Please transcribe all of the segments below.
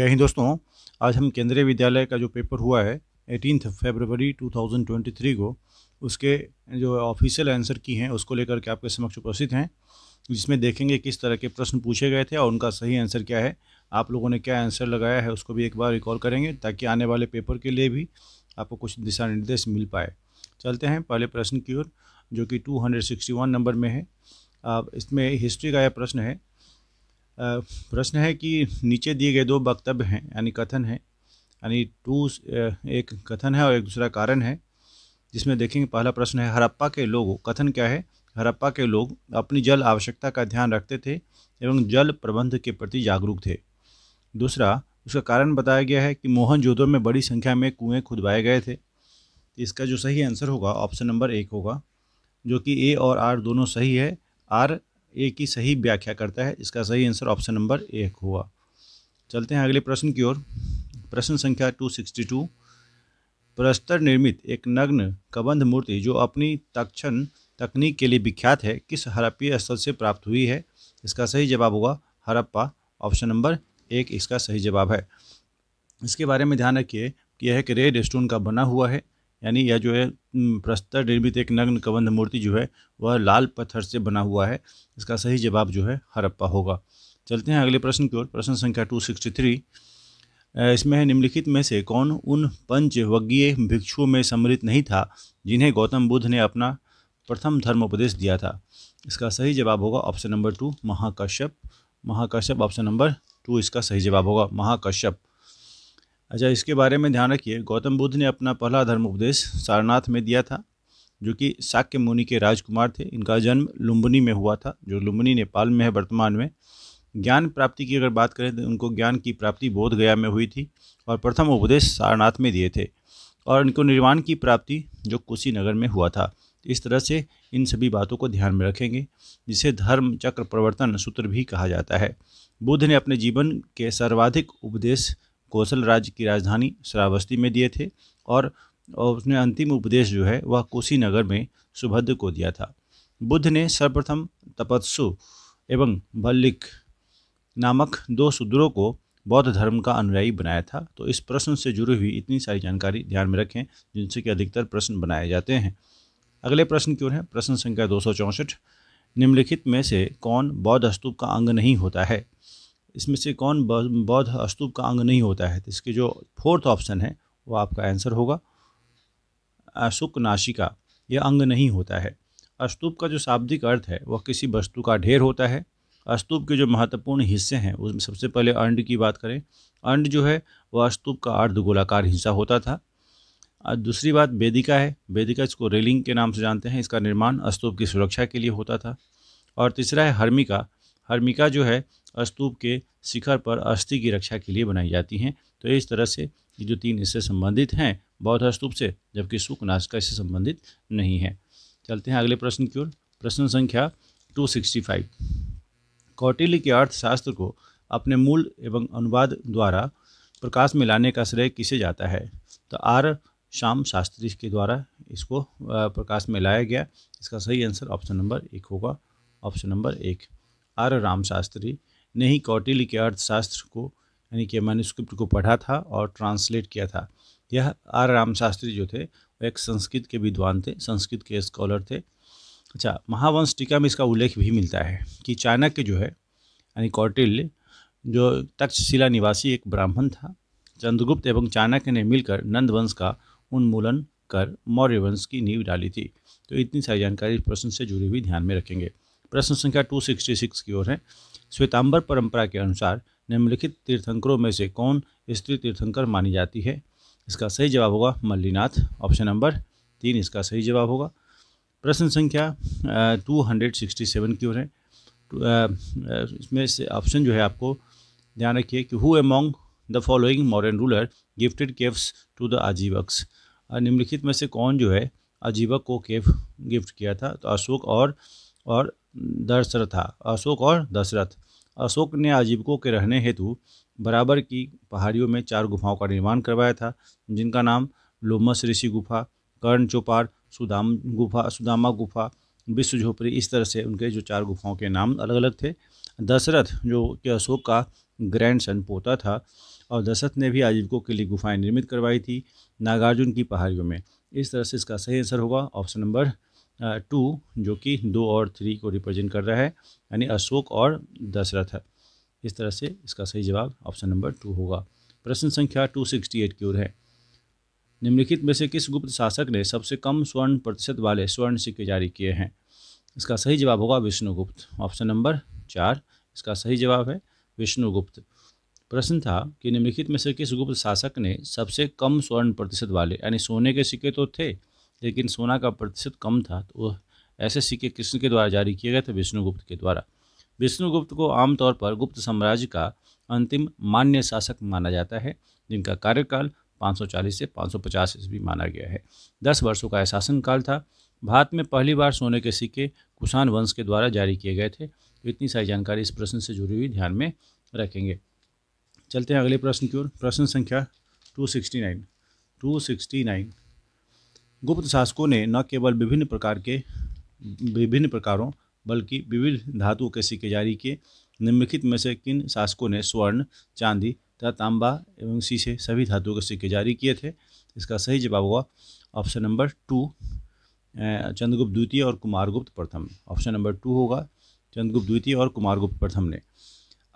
जय हिंद दोस्तों, आज हम केंद्रीय विद्यालय का जो पेपर हुआ है 18 फरवरी 2023 को, उसके जो ऑफिशियल आंसर की हैं उसको लेकर के आपके समक्ष उपस्थित हैं, जिसमें देखेंगे किस तरह के प्रश्न पूछे गए थे और उनका सही आंसर क्या है, आप लोगों ने क्या आंसर लगाया है उसको भी एक बार रिकॉल करेंगे ताकि आने वाले पेपर के लिए भी आपको कुछ दिशा निर्देश मिल पाए। चलते हैं पहले प्रश्न की ओर जो कि 261 नंबर में है। इसमें हिस्ट्री का यह प्रश्न है। प्रश्न है कि नीचे दिए गए दो वक्तव्य हैं यानी कथन है, यानी एक कथन है और एक दूसरा कारण है, जिसमें देखेंगे पहला प्रश्न है हड़प्पा के लोग। कथन क्या है? हड़प्पा के लोग अपनी जल आवश्यकता का ध्यान रखते थे एवं जल प्रबंध के प्रति जागरूक थे। दूसरा, उसका कारण बताया गया है कि मोहनजोदड़ो में बड़ी संख्या में कुएँ खुदवाए गए थे। इसका जो सही आंसर होगा ऑप्शन नंबर 1 होगा, जो कि ए और आर दोनों सही है। आर ए की सही व्याख्या करता है। इसका सही आंसर ऑप्शन नंबर 1 हुआ। चलते हैं अगले प्रश्न की ओर। प्रश्न संख्या 262, प्रस्तर निर्मित एक नग्न कबंध मूर्ति जो अपनी तक्षण तकनीक के लिए विख्यात है किस हड़प्पीय स्थल से प्राप्त हुई है? इसका सही जवाब होगा हड़प्पा, ऑप्शन नंबर 1 इसका सही जवाब है। इसके बारे में ध्यान रखिए कि यह एक रेड स्टोन का बना हुआ है, यानी यह जो है प्रस्तर निर्मित एक नग्न कबंध मूर्ति जो है वह लाल पत्थर से बना हुआ है। इसका सही जवाब जो है हड़प्पा होगा। चलते हैं अगले प्रश्न की ओर। प्रश्न संख्या 263, इसमें है निम्नलिखित में से कौन उन पंचवर्गीय भिक्षुओं में सम्मिलित नहीं था जिन्हें गौतम बुद्ध ने अपना प्रथम धर्मोपदेश दिया था? इसका सही जवाब होगा option number 2 Mahakashyap, option number 2 इसका सही जवाब होगा महाकश्यप। अच्छा, इसके बारे में ध्यान रखिए, गौतम बुद्ध ने अपना पहला धर्मोपदेश सारनाथ में दिया था, जो कि शाक्य मुनि के राजकुमार थे। इनका जन्म लुम्बिनी में हुआ था, जो लुम्बिनी नेपाल में है वर्तमान में। ज्ञान प्राप्ति की अगर बात करें तो उनको ज्ञान की प्राप्ति बोधगया में हुई थी और प्रथम उपदेश सारनाथ में दिए थे, और इनको निर्वाण की प्राप्ति जो कुशीनगर में हुआ था। इस तरह से इन सभी बातों को ध्यान में रखेंगे, जिसे धर्म चक्र प्रवर्तन सूत्र भी कहा जाता है। बुद्ध ने अपने जीवन के सर्वाधिक उपदेश कौशल राज्य की राजधानी श्रावस्ती में दिए थे, और उसने अंतिम उपदेश जो है वह कुशीनगर में सुभद्र को दिया था। बुद्ध ने सर्वप्रथम तपस्सु एवं भल्लिक नामक दो शूद्रों को बौद्ध धर्म का अनुयायी बनाया था। तो इस प्रश्न से जुड़ी हुई इतनी सारी जानकारी ध्यान में रखें, जिनसे कि अधिकतर प्रश्न बनाए जाते हैं। अगले प्रश्न की ओर है। प्रश्न संख्या 264, निम्नलिखित में से कौन बौद्ध स्तूप का अंग नहीं होता है? इसमें से कौन बौद्ध स्तूप का अंग नहीं होता है? तो इसके जो फोर्थ ऑप्शन है वो आपका आंसर होगा शुकनाशिका, यह अंग नहीं होता है। स्तूप का जो शाब्दिक अर्थ है वह किसी वस्तु का ढेर होता है। स्तूप के जो महत्वपूर्ण हिस्से हैं उसमें सबसे पहले अंड की बात करें, अंड जो है वह स्तूप का अर्ध गोलाकार हिस्सा होता था। दूसरी बात वेदिका है, वेदिका इसको रेलिंग के नाम से जानते हैं, इसका निर्माण स्तूप की सुरक्षा के लिए होता था। और तीसरा है हर्मिका, हर्मिका जो है स्तूप के शिखर पर अस्थि की रक्षा के लिए बनाई जाती हैं। तो इस तरह से ये जो तीन इससे संबंधित हैं बौद्ध स्तूप से, जबकि शुकनाशिका इससे संबंधित नहीं है। चलते हैं अगले प्रश्न की ओर। प्रश्न संख्या 265, कौटिल्य के अर्थशास्त्र को अपने मूल एवं अनुवाद द्वारा प्रकाश में लाने का श्रेय किसे जाता है? तो आर श्याम शास्त्री के द्वारा इसको प्रकाश में लाया गया। इसका सही आंसर ऑप्शन नंबर 1 होगा, option number 1 R Ram Shastri ने ही कौटिल्य के अर्थशास्त्र को यानी कि मैन्युस्क्रिप्ट को पढ़ा था और ट्रांसलेट किया था। यह आर राम शास्त्री जो थे वो एक संस्कृत के विद्वान थे, संस्कृत के स्कॉलर थे। अच्छा, महावंश टीका में इसका उल्लेख भी मिलता है कि चाणक्य जो है यानी कौटिल्य जो तक्षशिला निवासी एक ब्राह्मण था, चंद्रगुप्त एवं चाणक्य ने मिलकर नंदवंश का उन्मूलन कर मौर्य वंश की नींव डाली थी। तो इतनी सारी जानकारी इस प्रश्न से जुड़ी हुई ध्यान में रखेंगे। प्रश्न संख्या 266 की ओर है। श्वेतांबर परंपरा के अनुसार निम्नलिखित तीर्थंकरों में से कौन स्त्री तीर्थंकर मानी जाती है? इसका सही जवाब होगा मल्लिनाथ, ऑप्शन नंबर 3 इसका सही जवाब होगा। प्रश्न संख्या 267 की ओर है। इसमें से ऑप्शन जो है आपको ध्यान रखिए कि who among the following modern ruler gifted caves to the Ajivikas, निम्नलिखित में से कौन जो है आजीवक को केव गिफ्ट किया था? तो अशोक और दशरथ, अशोक और दशरथ। अशोक ने आजीवकों के रहने हेतु बराबर की पहाड़ियों में 4 गुफाओं का निर्माण करवाया था, जिनका नाम लोमस ऋषि गुफा, कर्ण चौपार, सुदामा गुफा, विश्व झोपड़ी, इस तरह से उनके जो 4 गुफाओं के नाम अलग अलग थे। दशरथ जो कि अशोक का ग्रैंड सन पोता था, और दशरथ ने भी आजीविकों के लिए गुफाएं निर्मित करवाई थी नागार्जुन की पहाड़ियों में। इस तरह से इसका सही आंसर होगा ऑप्शन नंबर 2, जो कि 2 और 3 को रिप्रेजेंट कर रहा है, यानी अशोक और दशरथ है। इस तरह से इसका सही जवाब ऑप्शन नंबर 2 होगा। प्रश्न संख्या 268 की ओर है। निम्नलिखित में से किस गुप्त शासक ने सबसे कम स्वर्ण प्रतिशत वाले स्वर्ण सिक्के जारी किए हैं? इसका सही जवाब होगा विष्णुगुप्त, ऑप्शन नंबर 4 इसका सही जवाब है विष्णुगुप्त। प्रश्न था कि निम्नलिखित में से किस गुप्त शासक ने सबसे कम स्वर्ण प्रतिशत वाले, यानी सोने के सिक्के तो थे लेकिन सोना का प्रतिशत कम था, तो वह ऐसे सिक्के किसके के द्वारा जारी किए गए थे? विष्णुगुप्त के द्वारा। विष्णुगुप्त को आमतौर पर गुप्त साम्राज्य का अंतिम मान्य शासक माना जाता है, जिनका कार्यकाल 540 से 550 ईस्वी माना गया है। 10 वर्षों का शासन काल था। भारत में पहली बार सोने के सिक्के कुषाण वंश के द्वारा जारी किए गए थे। तो इतनी सारी जानकारी इस प्रश्न से जुड़ी हुई ध्यान में रखेंगे। चलते हैं अगले प्रश्न की ओर। प्रश्न संख्या 269। गुप्त शासकों ने न केवल विभिन्न प्रकारों बल्कि विविध धातुओं के सिक्के जारी किए। निम्नलिखित में से किन शासकों ने स्वर्ण, चांदी तथा तांबा एवं शीशे सभी धातुओं के सिक्के जारी किए थे? इसका सही जवाब हुआ ऑप्शन नंबर 2, चंद्रगुप्त द्वितीय और कुमारगुप्त प्रथम। ऑप्शन नंबर 2 होगा चंद्रगुप्त द्वितीय और कुमारगुप्त प्रथम ने।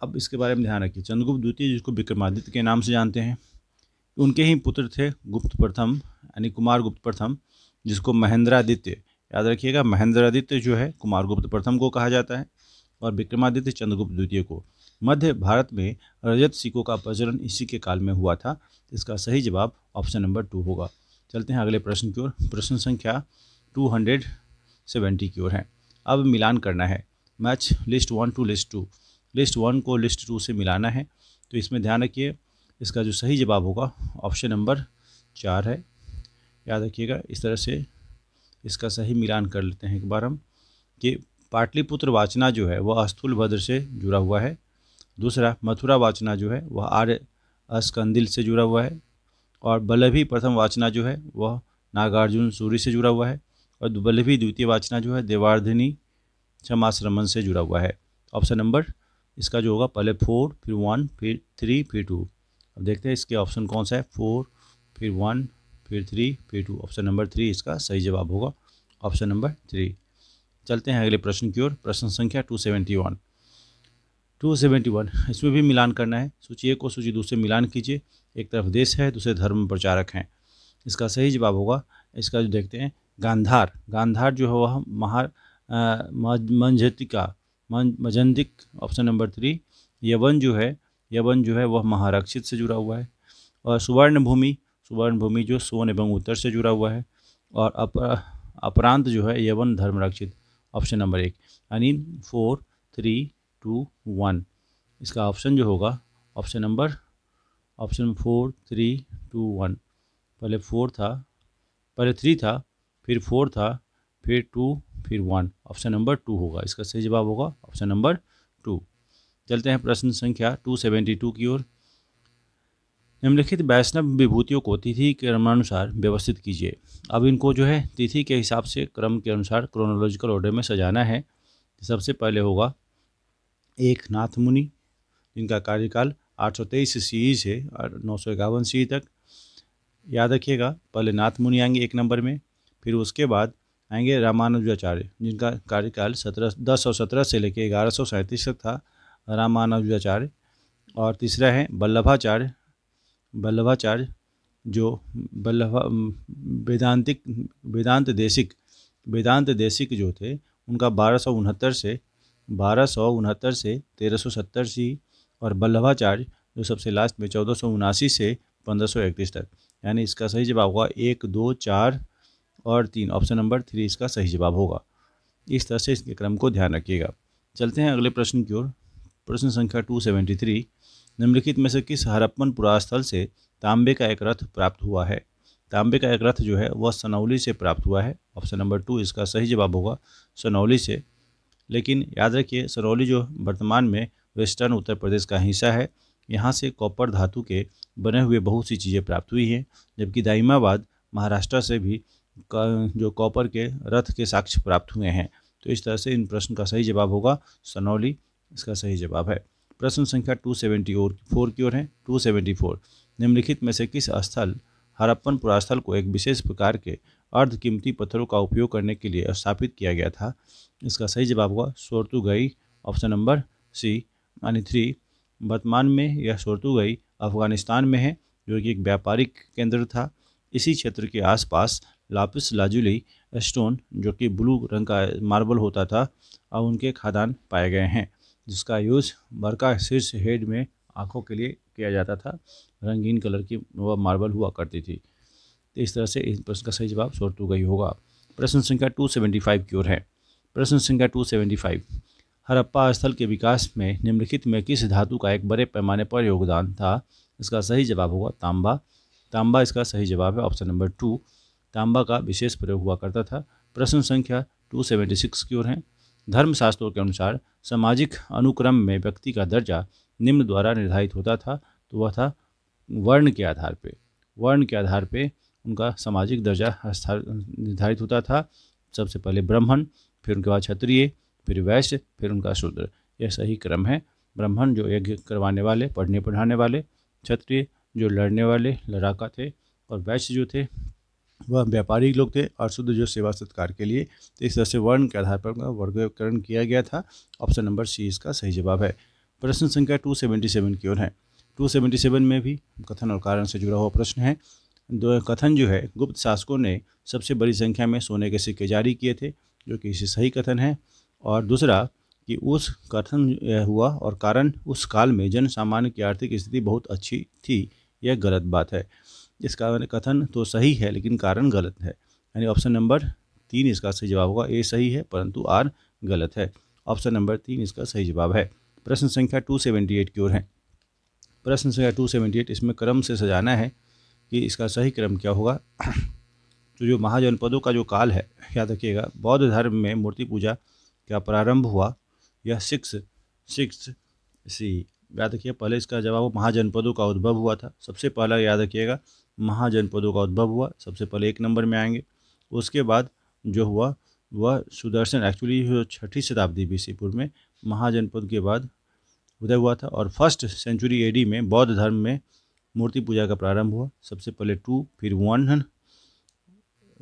अब इसके बारे में ध्यान रखिए, चंद्रगुप्त द्वितीय जिसको विक्रमादित्य के नाम से जानते हैं, उनके ही पुत्र थे गुप्त प्रथम, यानी कुमारगुप्त प्रथम, जिसको महेंद्रादित्य, याद रखिएगा महेंद्रादित्य जो है कुमारगुप्त प्रथम को कहा जाता है, और विक्रमादित्य चंद्रगुप्त द्वितीय को। मध्य भारत में रजत सिक्कों का प्रचलन इसी के काल में हुआ था। इसका सही जवाब ऑप्शन नंबर 2 होगा। चलते हैं अगले प्रश्न की ओर। प्रश्न संख्या 270 की ओर है। अब मिलान करना है, match list 1 to list 2, list 1 को लिस्ट 2 से मिलाना है। तो इसमें ध्यान रखिए, इसका जो सही जवाब होगा ऑप्शन नंबर 4 है, याद रखिएगा। इस तरह से इसका सही मिलान कर लेते हैं एक बार हम, कि पाटलिपुत्र वाचना जो है वह अस्थूलभद्र से जुड़ा हुआ है। दूसरा, मथुरा वाचना जो है वह आर्य अस्कंदिल से जुड़ा हुआ है। और वल्लभी प्रथम वाचना जो है वह नागार्जुन सूरी से जुड़ा हुआ है। और वल्लभी द्वितीय वाचना जो है देवार्धिनी क्षमाश्रमन से जुड़ा हुआ है। ऑप्शन नंबर इसका जो होगा पहले 4, फिर 1, फिर 3, फिर 2। अब देखते हैं इसके ऑप्शन कौन सा है। 4, फिर 1, फिर 3, फिर 2। ऑप्शन नंबर 3 इसका सही जवाब होगा, ऑप्शन नंबर 3। चलते हैं अगले प्रश्न की ओर। प्रश्न संख्या 271। इसमें भी मिलान करना है। सूची 1 को सूची 2 से मिलान कीजिए। एक तरफ देश है, दूसरे धर्म प्रचारक हैं। इसका सही जवाब होगा, इसका जो देखते हैं गांधार जो है वह मजंतिक, ऑप्शन नंबर 3। यवन जो है वह महारक्षित से जुड़ा हुआ है। और सुवर्णभूमि जो सोन एवं उत्तर से जुड़ा हुआ है। और अपरांत जो है यवन धर्मरक्षित, ऑप्शन नंबर 1, यानी 4, 3, 2, 1। इसका ऑप्शन जो होगा ऑप्शन 4, 3, 2, 1। पहले 3 था, फिर 4 था, फिर 2, फिर 1। ऑप्शन नंबर 2 होगा। इसका सही जवाब होगा ऑप्शन नंबर 2। चलते हैं प्रश्न संख्या 272 की ओर। निम्नलिखित वैष्णव विभूतियों को तिथि के क्रमानुसार व्यवस्थित कीजिए। अब इनको जो है तिथि के हिसाब से, क्रम के अनुसार, क्रोनोलॉजिकल ऑर्डर में सजाना है। सबसे पहले होगा 1 नाथ मुनि, जिनका कार्यकाल 823 CE से 951 CE तक, याद रखिएगा। पहले नाथ मुनि आएंगे 1 नंबर में। फिर उसके बाद आएंगे रामानुजाचार्य, जिनका कार्यकाल 1017 से लेकर 1137 तक था, रामानुजाचार्य। और तीसरा है वल्लभाचार्य, जो वेदांत देशिक जो थे, उनका 1269 से 1370 सी। और वल्लभाचार्य जो सबसे लास्ट में 1479 से 1531 तक, यानी इसका सही जवाब होगा 1, 2, 4 और 3। ऑप्शन नंबर 3 इसका सही जवाब होगा। इस तरह से इसके क्रम को ध्यान रखिएगा। चलते हैं अगले प्रश्न की ओर। प्रश्न संख्या 273। निम्नलिखित में से किस हरप्पन पुरास्थल से तांबे का एक रथ प्राप्त हुआ है? तांबे का एक रथ जो है वह सनौली से प्राप्त हुआ है। ऑप्शन नंबर 2 इसका सही जवाब होगा सनौली से। लेकिन याद रखिए, सनौली जो वर्तमान में वेस्टर्न उत्तर प्रदेश का हिस्सा है, यहाँ से कॉपर धातु के बने हुए बहुत सी चीज़ें प्राप्त हुई हैं। जबकि दाइमाबाद महाराष्ट्र से भी जो कॉपर के रथ के साक्ष्य प्राप्त हुए हैं। तो इस तरह से इन प्रश्न का सही जवाब होगा सनौली, इसका सही जवाब है। प्रश्न संख्या 274 की ओर है। 274 निम्नलिखित में से किस स्थल हरप्पन पुरास्थल को एक विशेष प्रकार के अर्ध कीमती पत्थरों का उपयोग करने के लिए स्थापित किया गया था? इसका सही जवाब हुआ सोर्तुगई, ऑप्शन नंबर सी। यानी 3 वर्तमान में यह सोर्तुगई अफगानिस्तान में है, जो कि एक व्यापारिक केंद्र था। इसी क्षेत्र के आसपास लापिस लाजुली स्टोन, जो कि ब्लू रंग का मार्बल होता था, और उनके खदान पाए गए हैं, जिसका यूज़ बरका शीर्ष हेड में आँखों के लिए किया जाता था। रंगीन कलर की वह मार्बल हुआ करती थी। तो इस तरह से इस प्रश्न का सही जवाब सोर्तुगई होगा। प्रश्न संख्या 275 की ओर है। प्रश्न संख्या 275 हड़प्पा स्थल के विकास में निम्नलिखित में किस धातु का एक बड़े पैमाने पर योगदान था? इसका सही जवाब होगा तांबा। तांबा इसका सही जवाब है, ऑप्शन नंबर 2। तांबा का विशेष प्रयोग हुआ करता था। प्रश्न संख्या 276 की ओर है। धर्मशास्त्रों के अनुसार सामाजिक अनुक्रम में व्यक्ति का दर्जा निम्न द्वारा निर्धारित होता था, तो वह था वर्ण के आधार पे। वर्ण के आधार पे उनका सामाजिक दर्जा निर्धारित होता था। सबसे पहले ब्राह्मण, फिर उनके बाद क्षत्रिय, फिर वैश्य, फिर उनका शूद्र। यह सही क्रम है। ब्राह्मण जो यज्ञ करवाने वाले, पढ़ने पढ़ाने वाले, क्षत्रिय जो लड़ने वाले लड़ाका थे, और वैश्य जो थे वह व्यापारी लोग थे, और शूद्र जो सेवा सत्कार के लिए। तो इस तरह से वर्ण के आधार पर उनका वर्गीकरण किया गया था। ऑप्शन नंबर सी इसका सही जवाब है। प्रश्न संख्या 277 की ओर है। 277 में भी कथन और कारण से जुड़ा हुआ प्रश्न है। दो कथन जो है, गुप्त शासकों ने सबसे बड़ी संख्या में सोने के सिक्के जारी किए थे, जो कि इसे सही कथन है। और दूसरा कि उस कथन हुआ और कारण उस काल में जन सामान्य की आर्थिक स्थिति बहुत अच्छी थी, यह गलत बात है। इसका कथन तो सही है लेकिन कारण गलत है। यानी ऑप्शन नंबर 3 इसका सही जवाब होगा। ए सही है परंतु आर गलत है। ऑप्शन नंबर 3 इसका सही जवाब है। प्रश्न संख्या 278 की ओर है। प्रश्न संख्या 278 इसमें क्रम से सजाना है कि इसका सही क्रम क्या होगा। तो जो महाजनपदों का जो काल है, याद रखिएगा, बौद्ध धर्म में मूर्ति पूजा का प्रारंभ हुआ, यह 6 सी। याद रखिए, पहले इसका जवाब महाजनपदों का उद्भव हुआ था। सबसे पहला याद रखिएगा महाजनपदों का उद्भव हुआ, सबसे पहले 1 नंबर में आएंगे। उसके बाद जो हुआ वह सुदर्शन, एक्चुअली 6ठी शताब्दी BC पूर्व में महाजनपद के बाद उदय हुआ था। और 1st सेंचुरी AD में बौद्ध धर्म में मूर्ति पूजा का प्रारंभ हुआ, सबसे पहले 2, फिर 1।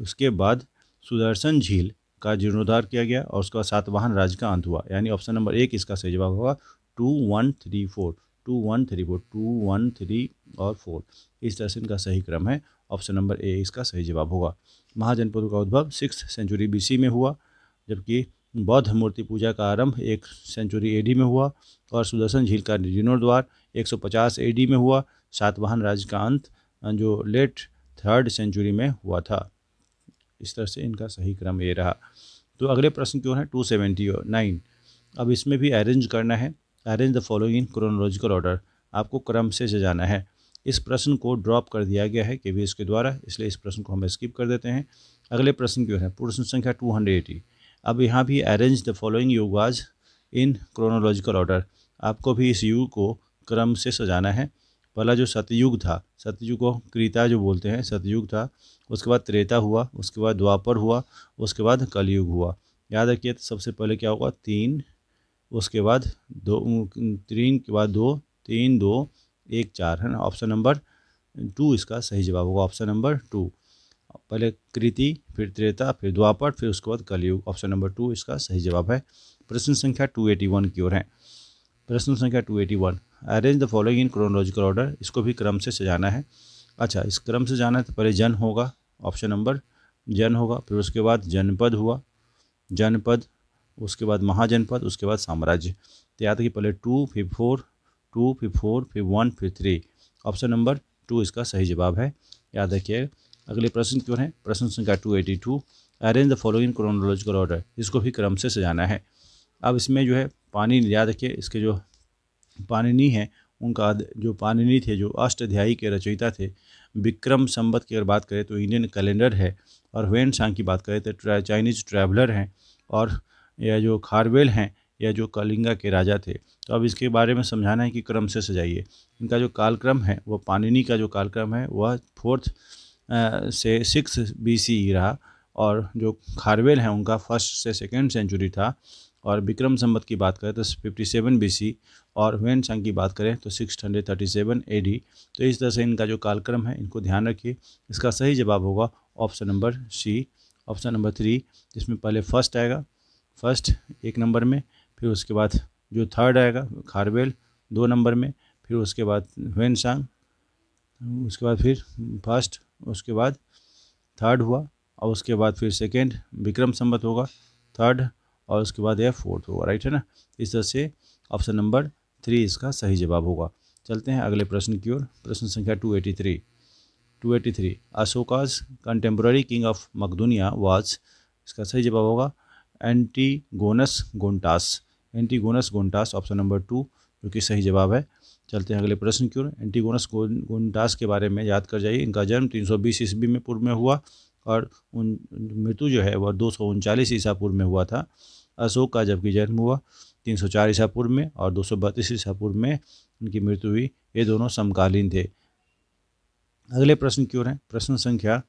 उसके बाद सुदर्शन झील का जीर्णोद्धार किया गया और उसका सातवाहन राज्य का अंत हुआ। यानी ऑप्शन नंबर 1 इसका सही जवाब होगा 2134। 2134, 2134 और 4, इस तरह से इनका सही क्रम है। ऑप्शन नंबर ए इसका सही जवाब होगा। महाजनपदों का उद्भव 6th सेंचुरी BC में हुआ, जबकि बौद्ध मूर्ति पूजा का आरंभ 1st सेंचुरी AD में हुआ, और सुदर्शन झील का जीर्णोद्वार 150 AD में हुआ। सातवाहन राज्य का अंत जो लेट 3rd सेंचुरी में हुआ था। इस तरह से इनका सही क्रम ये रहा। तो अगले प्रश्न की ओर है 279। अब इसमें भी अरेंज करना है। Arrange the following in chronological order, आपको क्रम से सजाना है। इस प्रश्न को ड्रॉप कर दिया गया है KVS के द्वारा, इसलिए इस प्रश्न को हम स्किप कर देते हैं। अगले प्रश्न की ओर है, प्रश्न संख्या 280। अब यहाँ भी arrange the following yogas in chronological order, आपको भी इस युग को क्रम से सजाना है। पहला जो सतयुग था, सतयुग को क्रीता जो बोलते हैं, सतयुग था। उसके बाद त्रेता हुआ, उसके बाद द्वापर हुआ, उसके बाद कलयुग हुआ। याद रखिए, सबसे पहले क्या होगा 3, उसके बाद 2, 3 के बाद 2, 3, 2, 1, 4 है ना। ऑप्शन नंबर 2 इसका सही जवाब होगा। ऑप्शन नंबर 2, पहले कृति, फिर त्रेता, फिर द्वापर, फिर उसके बाद कलयुग। ऑप्शन नंबर 2 इसका सही जवाब है। प्रश्न संख्या 281 की ओर है। प्रश्न संख्या 281 arrange the following in chronological order, इसको भी क्रम से सजाना है। अच्छा, इस क्रम से जाना है तो पहले जन होगा, ऑप्शन नंबर जन होगा, फिर उसके बाद जनपद हुआ, जनपद, उसके बाद महाजनपद, उसके बाद साम्राज्य। तो याद रखिए, पहले 2, फिर 4, 2, फिर 4, फिर 1, फिर 3। ऑप्शन नंबर 2 इसका सही जवाब है। याद रखिए, अगले प्रश्न की ओर है, प्रश्न संख्या 282 arrange the following in chronological order, इसको भी क्रम से सजाना है। अब इसमें जो है पानी, याद रखिए, इसके जो पाणिनि हैं, उनका जो पाणिनि थे, जो अष्टाध्यायी के रचयिता थे, विक्रम संवत की अगर बात करें तो इंडियन कैलेंडर है, और ह्वेन सांग की बात करें तो चाइनीज ट्रैवलर हैं, और यह जो खारवेल हैं या जो कलिंगा के राजा थे। तो अब इसके बारे में समझाना है कि क्रम से सजाइए। इनका जो कालक्रम है, वह पाणिनि का जो कालक्रम है वह 4th से 6th BC रहा, और जो खारवेल हैं उनका 1st से 2nd सेंचुरी था, और विक्रम संवत की बात करें तो 57 BC और ह्वेन सांग की बात करें तो 637 AD। तो इस तरह से इनका जो कालक्रम है इनको ध्यान रखिए। इसका सही जवाब होगा option number C, option number 3, जिसमें पहले फर्स्ट आएगा, फर्स्ट 1 नंबर में, फिर उसके बाद जो थर्ड आएगा खारवेल 2 नंबर में, फिर उसके बाद ह्वेन सांग, उसके बाद फिर फर्स्ट, उसके बाद थर्ड हुआ और उसके बाद फिर सेकेंड विक्रम संवत होगा, थर्ड और उसके बाद यह फोर्थ होगा। राइट है ना। इस तरह से ऑप्शन नंबर 3 इसका सही जवाब होगा। चलते हैं अगले प्रश्न की ओर। प्रश्न संख्या 283। अशोकाज कंटेम्प्रेरी किंग ऑफ मकदूनिया वाज, इसका सही जवाब होगा एंटीगोनस गोंटास, ऑप्शन नंबर 2, जो कि सही जवाब है। चलते हैं अगले प्रश्न की ओर। एंटीगोनस गोंटास के बारे में याद कर जाइए। इनका जन्म 320 ईस्वी में पूर्व में हुआ और मृत्यु जो है वह 239 ईसा पूर्व में हुआ था। अशोक का जबकि जन्म हुआ 304 ईसा पूर्व में और 232 ईसा पूर्व में उनकी मृत्यु हुई। ये दोनों समकालीन थे। अगले प्रश्न की ओर है। प्रश्न संख्या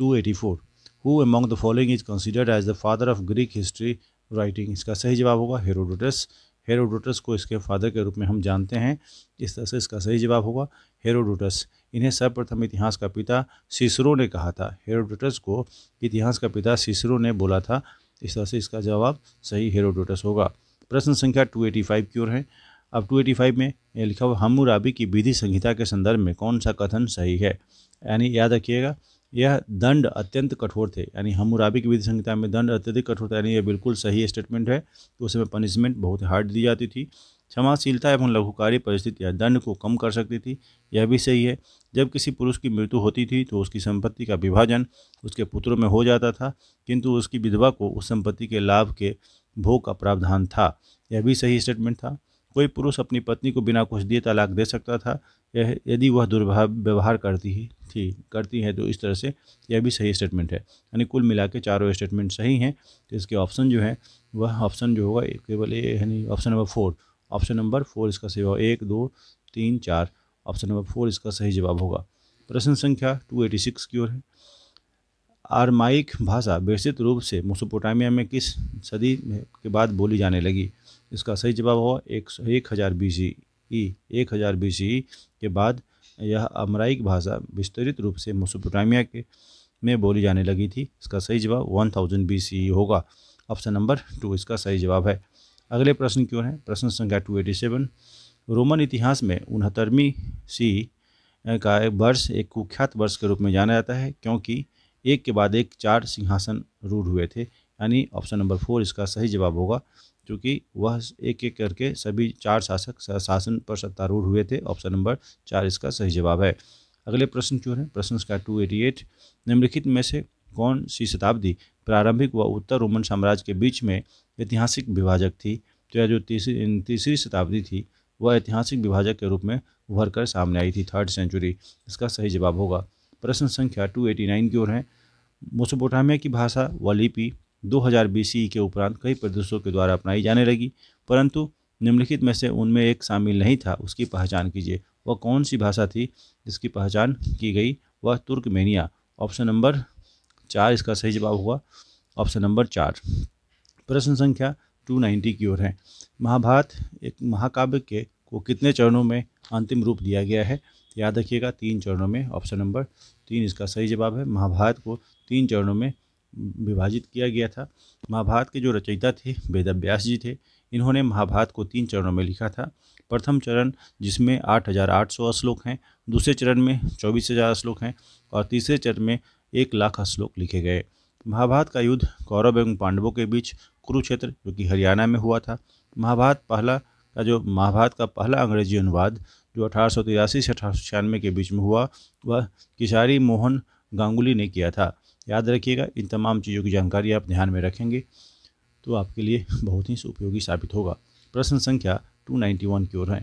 284। Who among the following is considered as the father of Greek history writing, इसका सही जवाब होगा हेरोडोटस। हेरोडोटस को इसके फादर के रूप में हम जानते हैं। इस तरह से इसका सही जवाब होगा हेरोडोटस। इन्हें सर्वप्रथम इतिहास का पिता सिसरो ने कहा था। हेरोडोटस को इतिहास का पिता सिसरो ने बोला था। इस तरह से इसका जवाब सही हेरोडोटस होगा। प्रश्न संख्या 285 की ओर है। अब 285 में यह लिखा हुआ हम्मुराबी की विधि संहिता के संदर्भ में कौन सा कथन सही है, यानी याद रखिएगा यह दंड अत्यंत कठोर थे, यानी हम्मुराबी की विधि संहिता में दंड अत्यधिक कठोर था, यानी यह बिल्कुल सही स्टेटमेंट है। तो उसमें पनिशमेंट बहुत हार्ड दी जाती थी। क्षमाशीलता एवं लघुकारी परिस्थितियाँ दंड को कम कर सकती थी, यह भी सही है। जब किसी पुरुष की मृत्यु होती थी तो उसकी संपत्ति का विभाजन उसके पुत्रों में हो जाता था, किंतु उसकी विधवा को उस संपत्ति के लाभ के भोग का प्रावधान था, यह भी सही स्टेटमेंट था। कोई पुरुष अपनी पत्नी को बिना कुछ दिए तलाक दे सकता था, यह यदि वह दुर्व्यवहार करती है तो इस तरह से यह भी सही स्टेटमेंट है। यानी कुल मिला के चारों स्टेटमेंट सही हैं। तो इसके ऑप्शन जो है वह ऑप्शन जो होगा केवल यानी ऑप्शन नंबर 4 इसका सही होगा। 1, 2, 3, 4 ऑप्शन नंबर 4 इसका सही जवाब होगा। प्रश्न संख्या 286 की ओर है। आरमाइक भाषा विस्तृत रूप से मेसोपोटामिया में किस सदी के बाद बोली जाने लगी, इसका सही जवाब होगा 1000 BCE के बाद यह अमराइक भाषा विस्तृत रूप से मेसोपोटामिया के में बोली जाने लगी थी। इसका सही जवाब 1000 BCE होगा। ऑप्शन नंबर 2 इसका सही जवाब है। अगले प्रश्न की ओर है। प्रश्न संख्या 287। रोमन इतिहास में 69 BCE का वर्ष एक कुख्यात वर्ष के रूप में जाना जाता है, क्योंकि एक के बाद एक 4 सिंहासन रूढ़ हुए थे, यानी ऑप्शन नंबर 4 इसका सही जवाब होगा, क्योंकि वह एक एक करके सभी 4 शासक शासन पर सत्तारूढ़ हुए थे। ऑप्शन नंबर 4 इसका सही जवाब है। अगले प्रश्न क्यों है। प्रश्न संख्या 288। निम्नलिखित में से कौन सी शताब्दी प्रारंभिक व उत्तर रोमन साम्राज्य के बीच में ऐतिहासिक विभाजक थी, तो यह जो तीसरी शताब्दी थी वह ऐतिहासिक विभाजक के रूप में उभर कर सामने आई थी, 3rd सेंचुरी। इसका सही जवाब होगा। प्रश्न संख्या 289 की ओर है। मेसोपोटामिया की भाषा व लिपि 2000 BCE के उपरांत कई प्रदेशों के द्वारा अपनाई जाने लगी, परंतु निम्नलिखित में से उनमें एक शामिल नहीं था, उसकी पहचान कीजिए। वह कौन सी भाषा थी जिसकी पहचान की गई, वह तुर्कमेनिया। ऑप्शन नंबर 4 इसका सही जवाब हुआ, ऑप्शन नंबर 4। प्रश्न संख्या 290 की ओर है। महाभारत एक महाकाव्य के को कितने चरणों में अंतिम रूप दिया गया है, याद रखिएगा 3 चरणों में। ऑप्शन नंबर 3 इसका सही जवाब है। महाभारत को 3 चरणों में विभाजित किया गया था। महाभारत के जो रचयिता थे वेदव्यास जी थे, इन्होंने महाभारत को 3 चरणों में लिखा था। प्रथम चरण जिसमें 8800 श्लोक हैं, दूसरे चरण में 24000 श्लोक हैं और तीसरे चरण में 1,00,000 श्लोक लिखे गए। महाभारत का युद्ध कौरव एवं पांडवों के बीच कुरुक्षेत्र जो कि हरियाणा में हुआ था। महाभारत का पहला अंग्रेजी अनुवाद जो 1883 से 1896 के बीच में हुआ वह किशारी मोहन गांगुली ने किया था। याद रखिएगा इन तमाम चीज़ों की जानकारी आप ध्यान में रखेंगे तो आपके लिए बहुत ही उपयोगी साबित होगा। प्रश्न संख्या 291 की ओर है।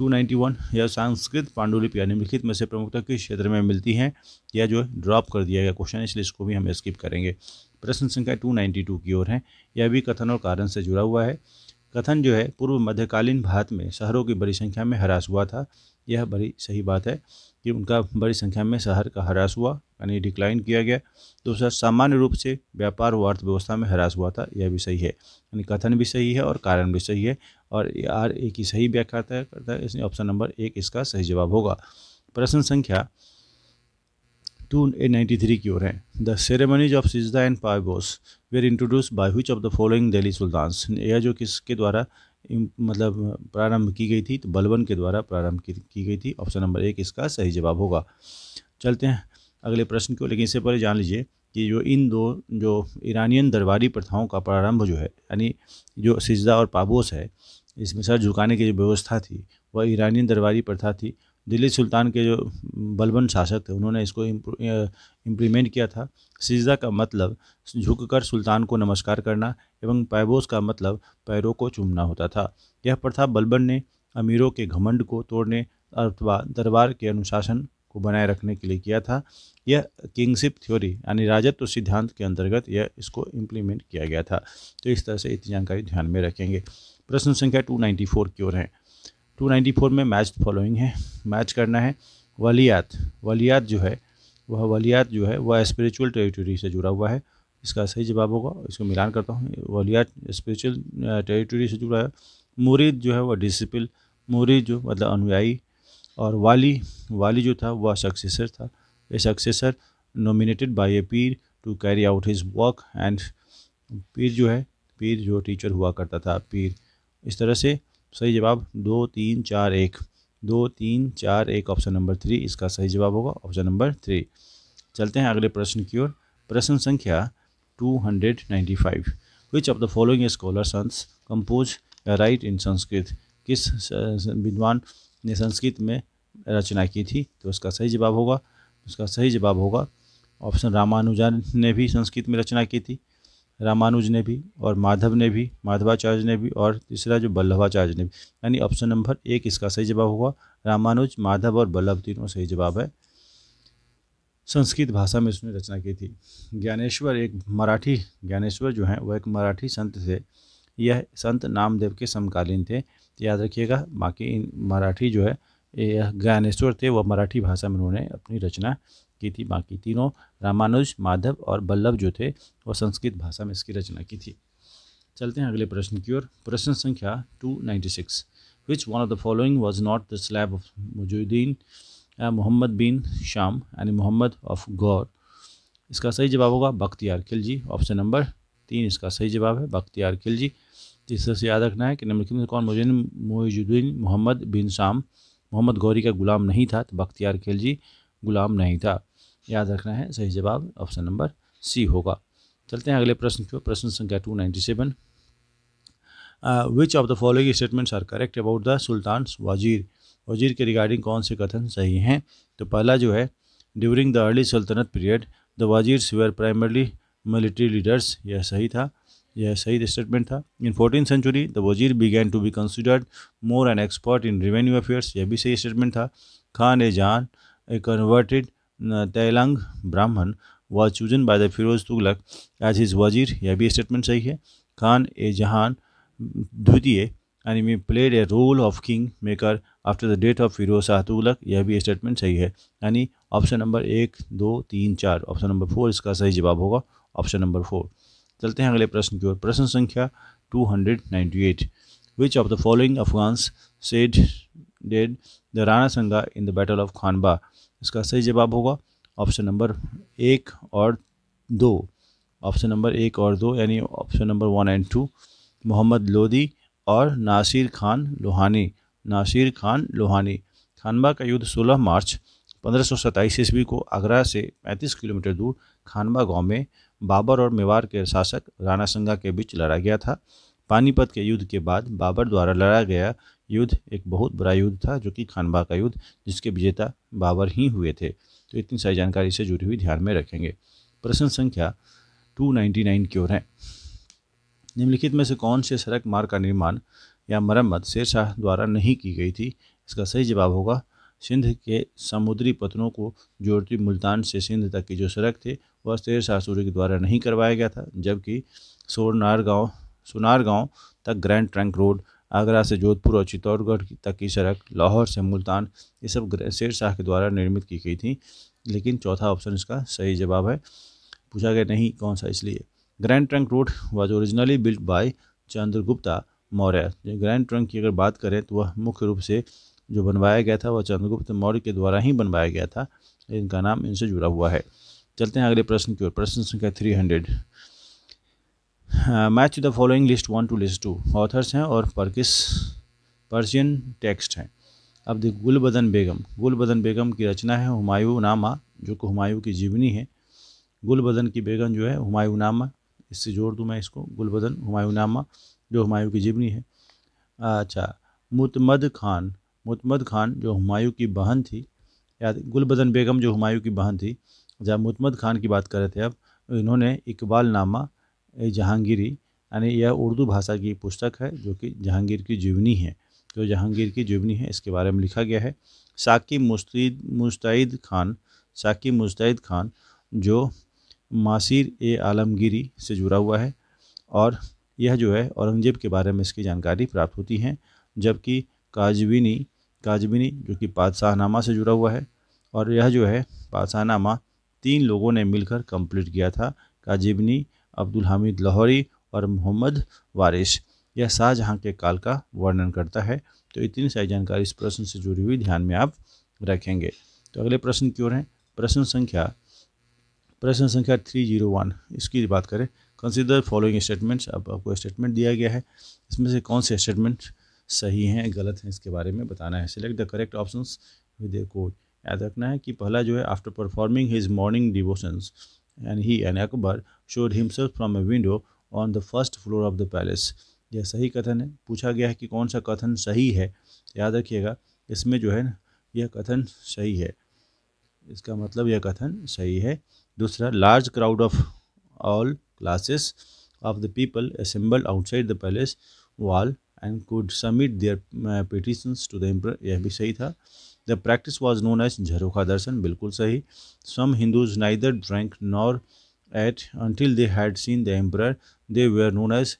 291 यह संस्कृत पांडुलिपियाँ निम्नलिखित में से प्रमुखता किस क्षेत्र में मिलती हैं, यह जो ड्रॉप कर दिया गया क्वेश्चन, इसलिए इसको भी हम स्किप करेंगे। प्रश्न संख्या 292 की ओर है। यह भी कथन और कारण से जुड़ा हुआ है। कथन जो है पूर्व मध्यकालीन भारत में शहरों की बड़ी संख्या में ह्रास हुआ था। यह बड़ी सही बात है कि उनका बड़ी संख्या में शहर का ह्रास हुआ, यानी डिक्लाइन किया गया। दूसरा, सामान्य रूप से व्यापार व अर्थव्यवस्था में ह्रास हुआ था, यह भी सही है। यानी कथन भी सही है और कारण भी सही है, और आर ए की सही व्याख्या करता है। इसलिए ऑप्शन नंबर 1 इसका सही जवाब होगा। प्रश्न संख्या 293 की ओर है। The ceremonies of सिजदा and पाइबोस were introduced by which of the following Delhi sultans. यह जो किसके द्वारा मतलब प्रारंभ की गई थी, तो बलबन के द्वारा प्रारंभ की गई थी। ऑप्शन नंबर 1 इसका सही जवाब होगा। चलते हैं अगले प्रश्न को, लेकिन इससे पहले जान लीजिए कि जो इन दो जो ईरानियन दरबारी प्रथाओं का प्रारंभ जो है, यानी जो सिजदा और पाबोस है, इसमें सर झुकाने की जो व्यवस्था थी वह ईरानियन दरबारी प्रथा थी। दिल्ली सुल्तान के जो बलबन शासक थे उन्होंने इसको इम्प्लीमेंट किया था। सिजदा का मतलब झुककर सुल्तान को नमस्कार करना एवं पाइबोस का मतलब पैरों को चूमना होता था। यह प्रथा बलबन ने अमीरों के घमंड को तोड़ने अथवा दरबार के अनुशासन को बनाए रखने के लिए किया था। यह किंगशिप थ्योरी यानी राजत्व सिद्धांत के अंतर्गत यह इसको इम्प्लीमेंट किया गया था। तो इस तरह से इतनी जानकारी ध्यान में रखेंगे। प्रश्न संख्या 294 की ओर है। 294 में मैच फॉलोइंग है, मैच करना है। वलियात जो है वह स्पिरिचुअल टेरिटरी से जुड़ा हुआ है, इसका सही जवाब होगा। इसको मिलान करता हूँ, वलियात स्पिरिचुअल टेरिटरी से जुड़ा है। मुरीद जो है वह डिसिपल, मुरीद जो मतलब अनुयायी, और वाली जो था वह सक्सेसर था। A successor nominated by a pir to carry out his work and पीर जो टीचर हुआ करता था, पीर। इस तरह से सही जवाब 2, 3, 4, 1 ऑप्शन नंबर 3 इसका सही जवाब होगा। Option number 3। चलते हैं अगले प्रश्न की ओर। प्रश्न संख्या 295। Which of the following scholar sons compose write in Sanskrit. किस विद्वान ने संस्कृत में रचना की थी? तो इसका सही जवाब होगा ऑप्शन, रामानुजन ने भी संस्कृत में रचना की थी। रामानुज ने भी, और माधव ने भी, माधवाचार्य ने भी, और तीसरा जो बल्लभाचार्य ने भी। यानी ऑप्शन नंबर 1 इसका सही जवाब होगा। रामानुज, माधव और बल्लभ तीनों सही जवाब है। संस्कृत भाषा में उसने रचना की थी। ज्ञानेश्वर जो हैं वह एक मराठी संत थे। यह संत नामदेव के समकालीन थे, याद रखिएगा। बाकी मराठी जो है यह ज्ञानेश्वर थे, वह मराठी भाषा में उन्होंने अपनी रचना की थी। बाकी तीनों रामानुज, माधव और बल्लभ जो थे वह संस्कृत भाषा में इसकी रचना की थी। चलते हैं अगले प्रश्न की ओर। प्रश्न संख्या 296। Which one of the following was not the slave of Muizuddin Mohammad bin Sam यानी मोहम्मद ऑफ गौर। इसका सही जवाब होगा बख्तियार खिलजी। ऑप्शन नंबर 3 इसका सही जवाब है, बख्तियार खिलजी। इस तरह से याद रखना है कि नंबर कौन मुजुद्दीन मोहम्मद बिन शाम मोहम्मद गौरी का गुलाम नहीं था, तो बख्तियार खिलजी गुलाम नहीं था, याद रखना है। सही जवाब ऑप्शन नंबर सी होगा। चलते हैं अगले प्रश्न की ओर। प्रश्न संख्या 297। Which of the following statements are correct about the sultans wazir. वजीर के रिगार्डिंग कौन से कथन सही हैं? तो पहला जो है, ड्यूरिंग द अर्ली सल्तनत period the wazirs were primarily military leaders, यह सही था, यह सही स्टेटमेंट था। In 14th century the wazir began to be considered more an expert in revenue affairs, यह भी सही स्टेटमेंट था। खान ए जान ए converted Telang Brahmin was chosen by the Firoz Tughlaq as his wazir, यह भी स्टेटमेंट सही है। खान ए जहान द्वितीय यानी में played a role of king maker after the death of Firoz Shah Tughlaq, यह भी स्टेटमेंट सही है। यानी ऑप्शन नंबर 1, 2, 3, 4 ऑप्शन नंबर 4 इसका सही जवाब होगा। Option number 4। चलते हैं अगले प्रश्न की ओर। प्रश्न संख्या 298। Which of the following Afghans sided the Rana Sanga in the battle of Khanwa. इसका सही जवाब होगा ऑप्शन नंबर 1 और 2। ऑप्शन नंबर 1 और 2 यानी option number 1 and 2, Mohammad Lodi और नासिर खान लोहानी। खानबा का युद्ध 16 मार्च 1527 ईस्वी को आगरा से 35 किलोमीटर दूर खानबा गांव में बाबर और मेवाड़ के शासक राणा संगा के बीच लड़ा गया था। पानीपत के युद्ध के बाद बाबर द्वारा लड़ा गया युद्ध एक बहुत बड़ा युद्ध था, जो कि खानबा का युद्ध, जिसके विजेता बाबर ही हुए थे। तो इतनी सारी जानकारी से जुड़ी हुई ध्यान में रखेंगे। प्रश्न संख्या 299 की ओर है। निम्नलिखित में से कौन से सड़क मार्ग का निर्माण या मरम्मत शेरशाह द्वारा नहीं की गई थी? इसका सही जवाब होगा, सिंध के समुद्री पतनों को जोड़ती मुल्तान से सिंध तक की जो सड़क थी वह शेरशाह सूरी के द्वारा नहीं करवाया गया था, जबकि सोनार गाँव तक ग्रैंड ट्रंक रोड, आगरा से जोधपुर और चित्तौड़गढ़ तक की सड़क, लाहौर से मुल्तान, ये सब शेरशाह के द्वारा निर्मित की गई थी। लेकिन चौथा ऑप्शन इसका सही जवाब है। पूछा गया नहीं कौन सा, इसलिए grand trunk road was originally built by Chandragupta Maurya. Grand trunk की अगर बात करें तो वह मुख्य रूप से जो बनवाया गया था वह चंद्रगुप्त मौर्य के द्वारा ही बनवाया गया था। इनका नाम इनसे जुड़ा हुआ है। चलते हैं अगले प्रश्न की ओर। प्रश्न संख्या 300। Match the following list 1 to list 2। Authors हैं और पर्शियन टेक्स्ट हैं। अब देखिए, गुलबदन बेगम की रचना है हुमायूनामा, जो कि हुमायूं की जीवनी है। गुलबदन की बेगम जो है हुमायूनामा, इससे जोड़ दूँ मैं इसको, गुलबदन हुमायूनामा जो हुमायूं की जीवनी है। अच्छा, मुतमद खान जो हुमायूं की बहन थी, या गुलबदन बेगम जो हुमायूं की बहन थी। जब मुतमद खान की बात कर रहे थे अब, इन्होंने इकबालनामा जहांगीरी, यानी यह उर्दू भाषा की पुस्तक है जो कि जहांगीर की जीवनी है, इसके बारे में लिखा गया है। साकी मुस्तैद खान जो मासिर ए आलमगीरी से जुड़ा हुआ है, और यह जो है औरंगजेब के बारे में इसकी जानकारी प्राप्त होती है। जबकि काजविनी जो कि पातशाहनामा से जुड़ा हुआ है, और यह जो है पातशाहनामा 3 लोगों ने मिलकर कंप्लीट किया था, काजविनी, अब्दुल हामिद लाहौरी और मोहम्मद वारिस। यह शाहजहाँ के काल का वर्णन करता है। तो इतनी सारी जानकारी इस प्रश्न से जुड़ी हुई ध्यान में आप रखेंगे। तो अगले प्रश्न की ओर हैं। प्रश्न संख्या 301, इसकी बात करें। Consider following statements. अब आपको स्टेटमेंट दिया गया है, इसमें से कौन से स्टेटमेंट सही हैं गलत हैं इसके बारे में बताना है। Select the correct options with a code. याद रखना है कि पहला जो है, after performing his morning devotions and he and Akbar showed himself from a window on the first floor of the palace. यह सही कथन है। पूछा गया है कि कौन सा कथन सही है। याद रखिएगा इसमें जो है ना, यह कथन सही है, इसका मतलब यह कथन सही है। दूसरा, large crowd of all classes of the people assembled outside the palace wall and could submit their petitions to the emperor, यह भी सही था। The practice was known as jharokha darshan, बिल्कुल सही। Some Hindus neither drank nor ate until they had seen the emperor, they were known as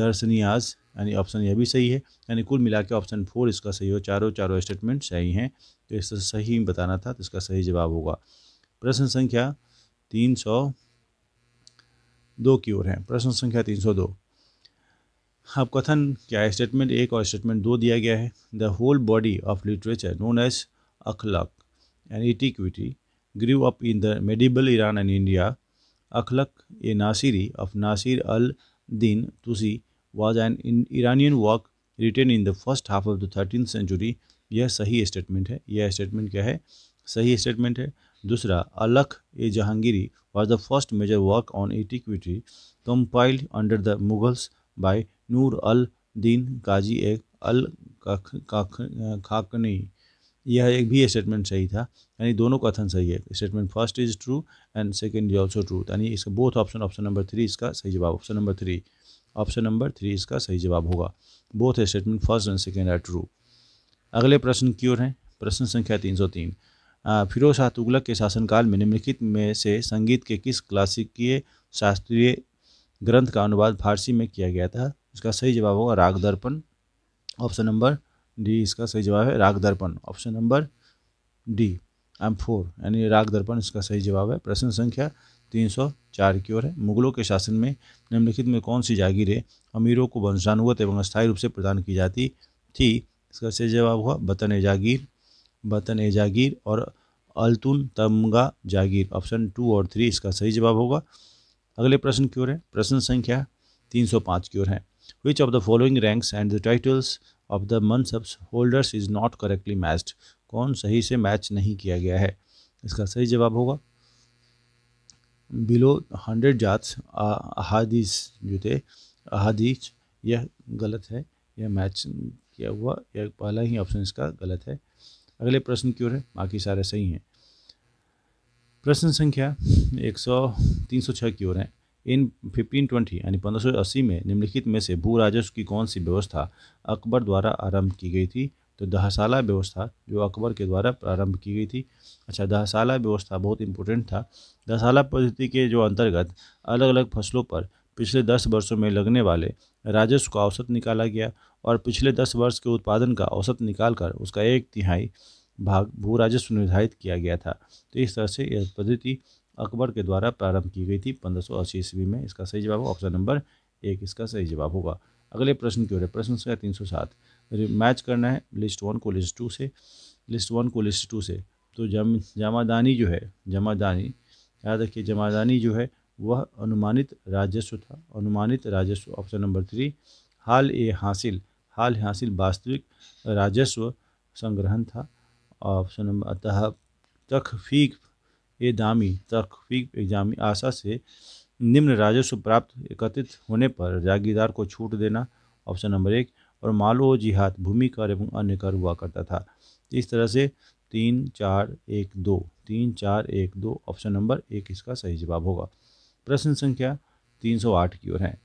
darshaniyas, यानी option यह भी सही है। यानी कुल मिला के ऑप्शन 4 इसका सही हो। चारों स्टेटमेंट सही हैं, तो इससे सही बताना था, तो इसका सही जवाब होगा। प्रश्न संख्या 302 की ओर है। प्रश्न संख्या 302, अब कथन क्या है, स्टेटमेंट 1 और स्टेटमेंट 2 दिया गया है। The whole body of literature known as akhlaq and antiquity grew up in the medieval Iran and India. Akhlaq A Nasiri of Nasir al Din Tusi was an Iranian work written in the first half of the 13th century। यह सही statement है। यह statement क्या है, सही statement है। दूसरा, अलख ए Jahangiri was the first major work on antiquity compiled under the Mughals by Nur al Din Qazi एक अल खाकनी। यह एक भी स्टेटमेंट सही था, यानी दोनों कथन सही है। Statement first is true and second is also true, यानी इसका बोथ ऑप्शन नंबर 3 इसका सही जवाब। ऑप्शन नंबर 3 इसका सही जवाब होगा। Both statement first and second are true. अगले प्रश्न की ओर है। प्रश्न संख्या 303, फिरोज शाह तुगलक के शासनकाल में निम्नलिखित में से संगीत के किस क्लासिकीय शास्त्रीय ग्रंथ का अनुवाद फारसी में किया गया था। इसका सही जवाब होगा राग दर्पण। ऑप्शन नंबर D इसका सही जवाब है, Rag Darpan. Option number D M4, यानी राग दर्पण इसका सही जवाब है। प्रश्न संख्या 304 की ओर है। मुगलों के शासन में निम्नलिखित में कौन सी जागीरें अमीरों को वंशानुगत एवं अस्थायी रूप से प्रदान की जाती थी। इसका सही जवाब हुआ वतन ए जागीर और अल्तुन तमगा जागीर। ऑप्शन 2 और 3 इसका सही जवाब होगा। अगले प्रश्न की ओर है। प्रश्न संख्या 305 की ओर है। Which of the following ranks and the titles of the mansabs holders is not correctly matched. कौन सही से मैच नहीं किया गया है। इसका सही जवाब होगा बिलो 100 जात्स अहादीस जो थे अहादीस, यह गलत है, यह मैच किया हुआ, यह पहला ही ऑप्शन इसका गलत है। अगले प्रश्न की ओर है, बाकी सारे सही हैं। प्रश्न संख्या 306 की ओर है। इन 1520 यानी 1580 में निम्नलिखित में से भू राजस्व की कौन सी व्यवस्था अकबर द्वारा आरंभ की गई थी। तो दहसाला व्यवस्था जो अकबर के द्वारा प्रारंभ की गई थी। अच्छा, दहसाला व्यवस्था बहुत इंपॉर्टेंट था। दहसाला पद्धति के जो अंतर्गत अलग अलग फसलों पर पिछले 10 वर्षों में लगने वाले राजस्व का औसत निकाला गया और पिछले 10 वर्ष के उत्पादन का औसत निकालकर उसका 1/3 भाग भू राजस्व निर्धारित किया गया था। तो इस तरह से यह पद्धति अकबर के द्वारा प्रारंभ की गई थी 1580 ईस्वी में। इसका सही जवाब ऑप्शन नंबर 1 इसका सही जवाब होगा। अगले प्रश्न की ओर है। प्रश्न संख्या 307 मैच करना है लिस्ट 1 को लिस्ट 2 से। तो जमादानी जो है, जमादानी याद रखिए, जमादानी जो है वह अनुमानित राजस्व था। अनुमानित राजस्व ऑप्शन नंबर 3। हाल ए हासिल वास्तविक राजस्व संग्रहण था। ऑप्शन नंबर अतः तखफीफ ए जामी आशा से निम्न राजस्व प्राप्त एकत्रित होने पर जागीरदार को छूट देना ऑप्शन नंबर 1। और मालो जिहाद भूमि कर एवं अन्य कर हुआ करता था। इस तरह से 3, 4, 1, 2 ऑप्शन नंबर 1 इसका सही जवाब होगा। प्रश्न संख्या 308 की ओर है।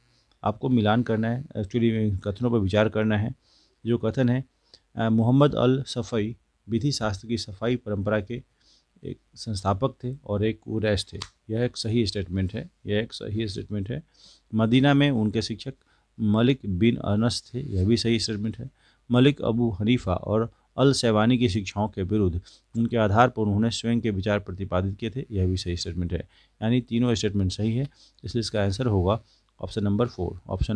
आपको मिलान करना है, एक्चुअली कथनों पर विचार करना है। जो कथन है मोहम्मद अल सफ़ई विधि शास्त्र की सफ़ाई परंपरा के एक संस्थापक थे और एक उरैश थे। यह एक सही स्टेटमेंट है। मदीना में उनके शिक्षक मलिक बिन अनस थे। यह भी सही स्टेटमेंट है। मलिक अबू हनीफा और अल सैवानी की शिक्षाओं के विरुद्ध उनके आधार पर उन्होंने स्वयं के विचार प्रतिपादित किए थे। यह भी सही स्टेटमेंट है। यानी तीनों स्टेटमेंट सही है, इसलिए इसका आंसर होगा ऑप्शन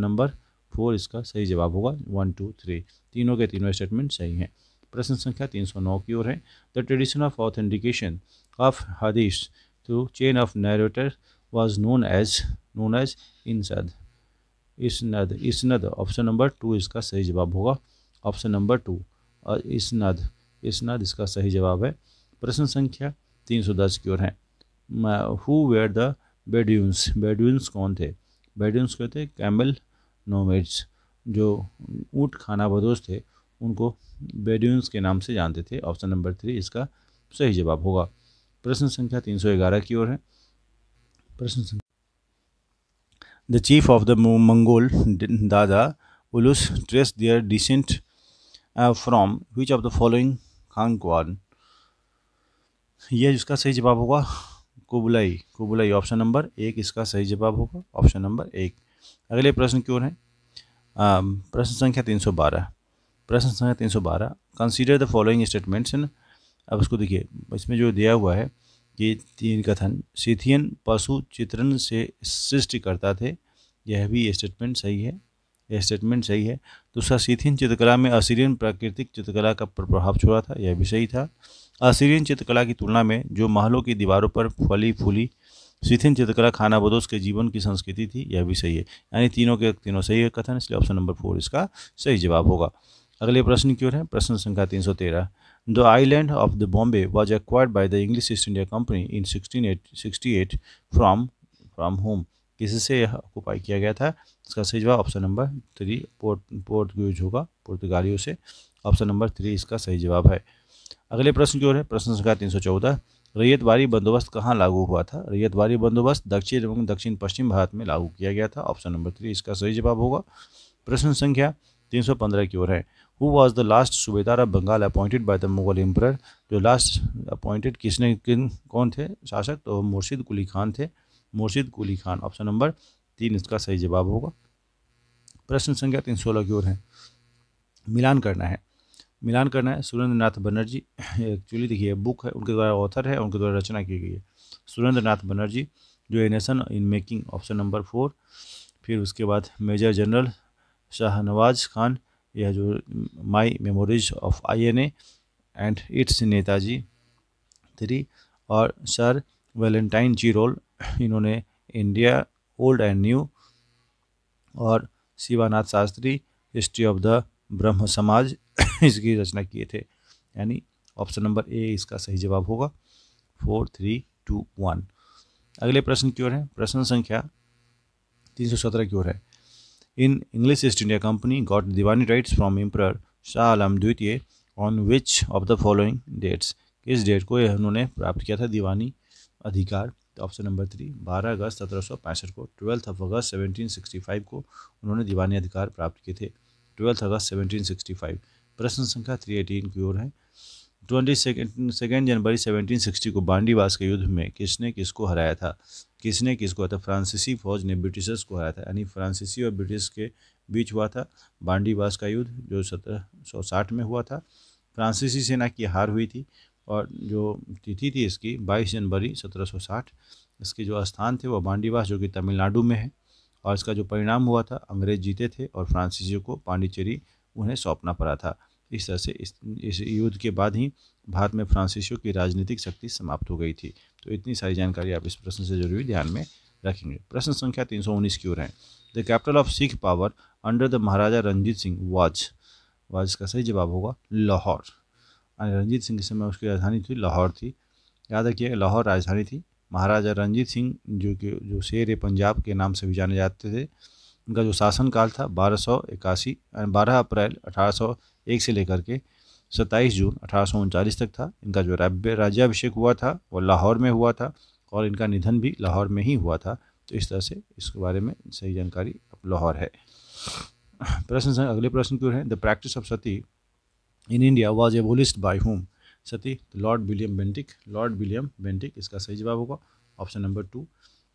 नंबर 4 इसका सही जवाब होगा। 1, 2, 3 तीनों के तीनों स्टेटमेंट सही हैं। प्रश्न संख्या 309 की ओर है। The tradition of authentication of हदीस through chain of narrator was known as isnad option number 2 इसका सही जवाब होगा। ऑप्शन नंबर 2 इसनद इसका सही जवाब है। प्रश्न संख्या 310 की ओर है। हु वेयर द बेडूइंस कौन थे? कैमल नोमेड्स, जो ऊँट खाना बदोश थे, उनको बेडूइंस के नाम से जानते थे। ऑप्शन नंबर 3 इसका सही जवाब होगा। प्रश्न संख्या 311 की ओर है। प्रश्न संख्या the chief of the Mongol दादा उलुस trace their descent from which of the following खानक्वान? यह इसका सही जवाब होगा कुबुलाई ऑप्शन नंबर 1 इसका सही जवाब होगा। Option number 1। अगले प्रश्न की ओर है। प्रश्न संख्या 312 कंसीडर द फॉलोइंग स्टेटमेंट्स इन। अब इसको देखिए, इसमें जो दिया हुआ है कि तीन कथन सीथियन पशु चित्रण से सृष्टि करता थे। यह भी स्टेटमेंट सही है। दूसरा सीथियन चित्रकला में असीरियन प्राकृतिक चित्रकला का प्रभाव छोड़ा था। यह भी सही था। असीरियन चित्रकला की तुलना में जो महलों की दीवारों पर फली फूली सीथियन चित्रकला खानाबदोश के जीवन की संस्कृति थी। यह भी सही है। यानी तीनों के तीनों सही है कथन, इसलिए ऑप्शन नंबर 4 इसका सही जवाब होगा। अगले प्रश्न की ओर है। प्रश्न संख्या 313 the island of the Bombay was acquired by the English East India company in 1668 from whom. किसी से यह ऑक्यूपाई किया गया था। इसका सही जवाब ऑप्शन नंबर 3 पोर्तुगीज होगा, पुर्तगालियों से। ऑप्शन नंबर 3 इसका सही जवाब है। अगले प्रश्न की ओर है। प्रश्न संख्या 314 रैयतवाड़ी बंदोबस्त कहाँ लागू हुआ था? रैयतवाड़ी बंदोबस्त दक्षिण एवं दक्षिण पश्चिम भारत में लागू किया गया था। ऑप्शन नंबर 3 इसका सही जवाब होगा। प्रश्न संख्या 315 की ओर है। Who was the last subedar of Bengal appointed by the Mughal emperor? जो लास्ट अपॉइंटेड कौन थे शासक? तो मुर्शिद कुली खान थे। ऑप्शन नंबर 3 इसका सही जवाब होगा। प्रश्न संख्या 316 की ओर है। मिलान करना है सुरेंद्रनाथ बनर्जी, एक्चुअली देखिए बुक है, उनके द्वारा ऑथर है, उनके द्वारा रचना की गई है। सुरेंद्रनाथ बनर्जी जो a nation in making option number 4। फिर उसके बाद मेजर जनरल शाहनवाज खान, यह जो my memories of INA and its Netaji 3। और सर वैलेंटाइन चिरोल, इन्होंने इंडिया ओल्ड एंड न्यू और Shivanath Shastri history of the Brahmo Samaj इसकी रचना किए थे। यानी ऑप्शन नंबर ए इसका सही जवाब होगा 4, 3, 2, 1। अगले प्रश्न की ओर है। प्रश्न संख्या 317 की ओर है। In English East India Company got Diwani rights from Emperor Shah Alam द्वितीय on which of the following dates? किस डेट को यह उन्होंने प्राप्त किया था दीवानी अधिकार? ऑप्शन नंबर 3 12 अगस्त 1765 को। 12 अगस्त 1765 को उन्होंने दीवानी अधिकार प्राप्त किए थे। 12 अगस्त 1765। प्रश्न संख्या 318 की ओर है। 22 जनवरी 1760 को बांडीवास के युद्ध में किसने किसको हराया था? फ्रांसीसी फौज ने ब्रिटिशर्स को हराया था, यानी फ्रांसीसी और ब्रिटिश के बीच हुआ था बांडीवास का युद्ध जो 1760 में हुआ था। फ्रांसीसी सेना की हार हुई थी और जो तिथि थी इसकी 22 जनवरी 1760। इसके जो स्थान थे वह बांडीवास जो कि तमिलनाडु में है, और इसका जो परिणाम हुआ था अंग्रेज जीते थे और फ्रांसीसियों को पांडिचेरी उन्हें सौंपना पड़ा था। इस तरह से इस युद्ध के बाद ही भारत में फ्रांसीसियों की राजनीतिक शक्ति समाप्त हो गई थी। तो इतनी सारी जानकारी आप इस प्रश्न से जरूर ध्यान में रखेंगे। प्रश्न संख्या 319 की ओर है। The capital of Sikh power under the Maharaja Ranjit Singh was का सही जवाब होगा लाहौर। रणजीत सिंह के समय उसकी राजधानी थी लाहौर थी, याद रखिएगा लाहौर राजधानी थी। महाराजा रणजीत सिंह जो शेर ए पंजाब के नाम से भी जाने जाते थे, उनका जो शासनकाल था 1281 12 अप्रैल 1801 से लेकर के 27 जून 1839 तक था। इनका जो राज्याभिषेक हुआ था वो लाहौर में हुआ था और इनका निधन भी लाहौर में ही हुआ था। तो इस तरह से इसके बारे में सही जानकारी अब लाहौर है। प्रश्न अगले प्रश्न क्यों है। The practice of sati in India was abolished by whom? Sati तो लॉर्ड विलियम बेंटिक इसका सही जवाब होगा option number 2।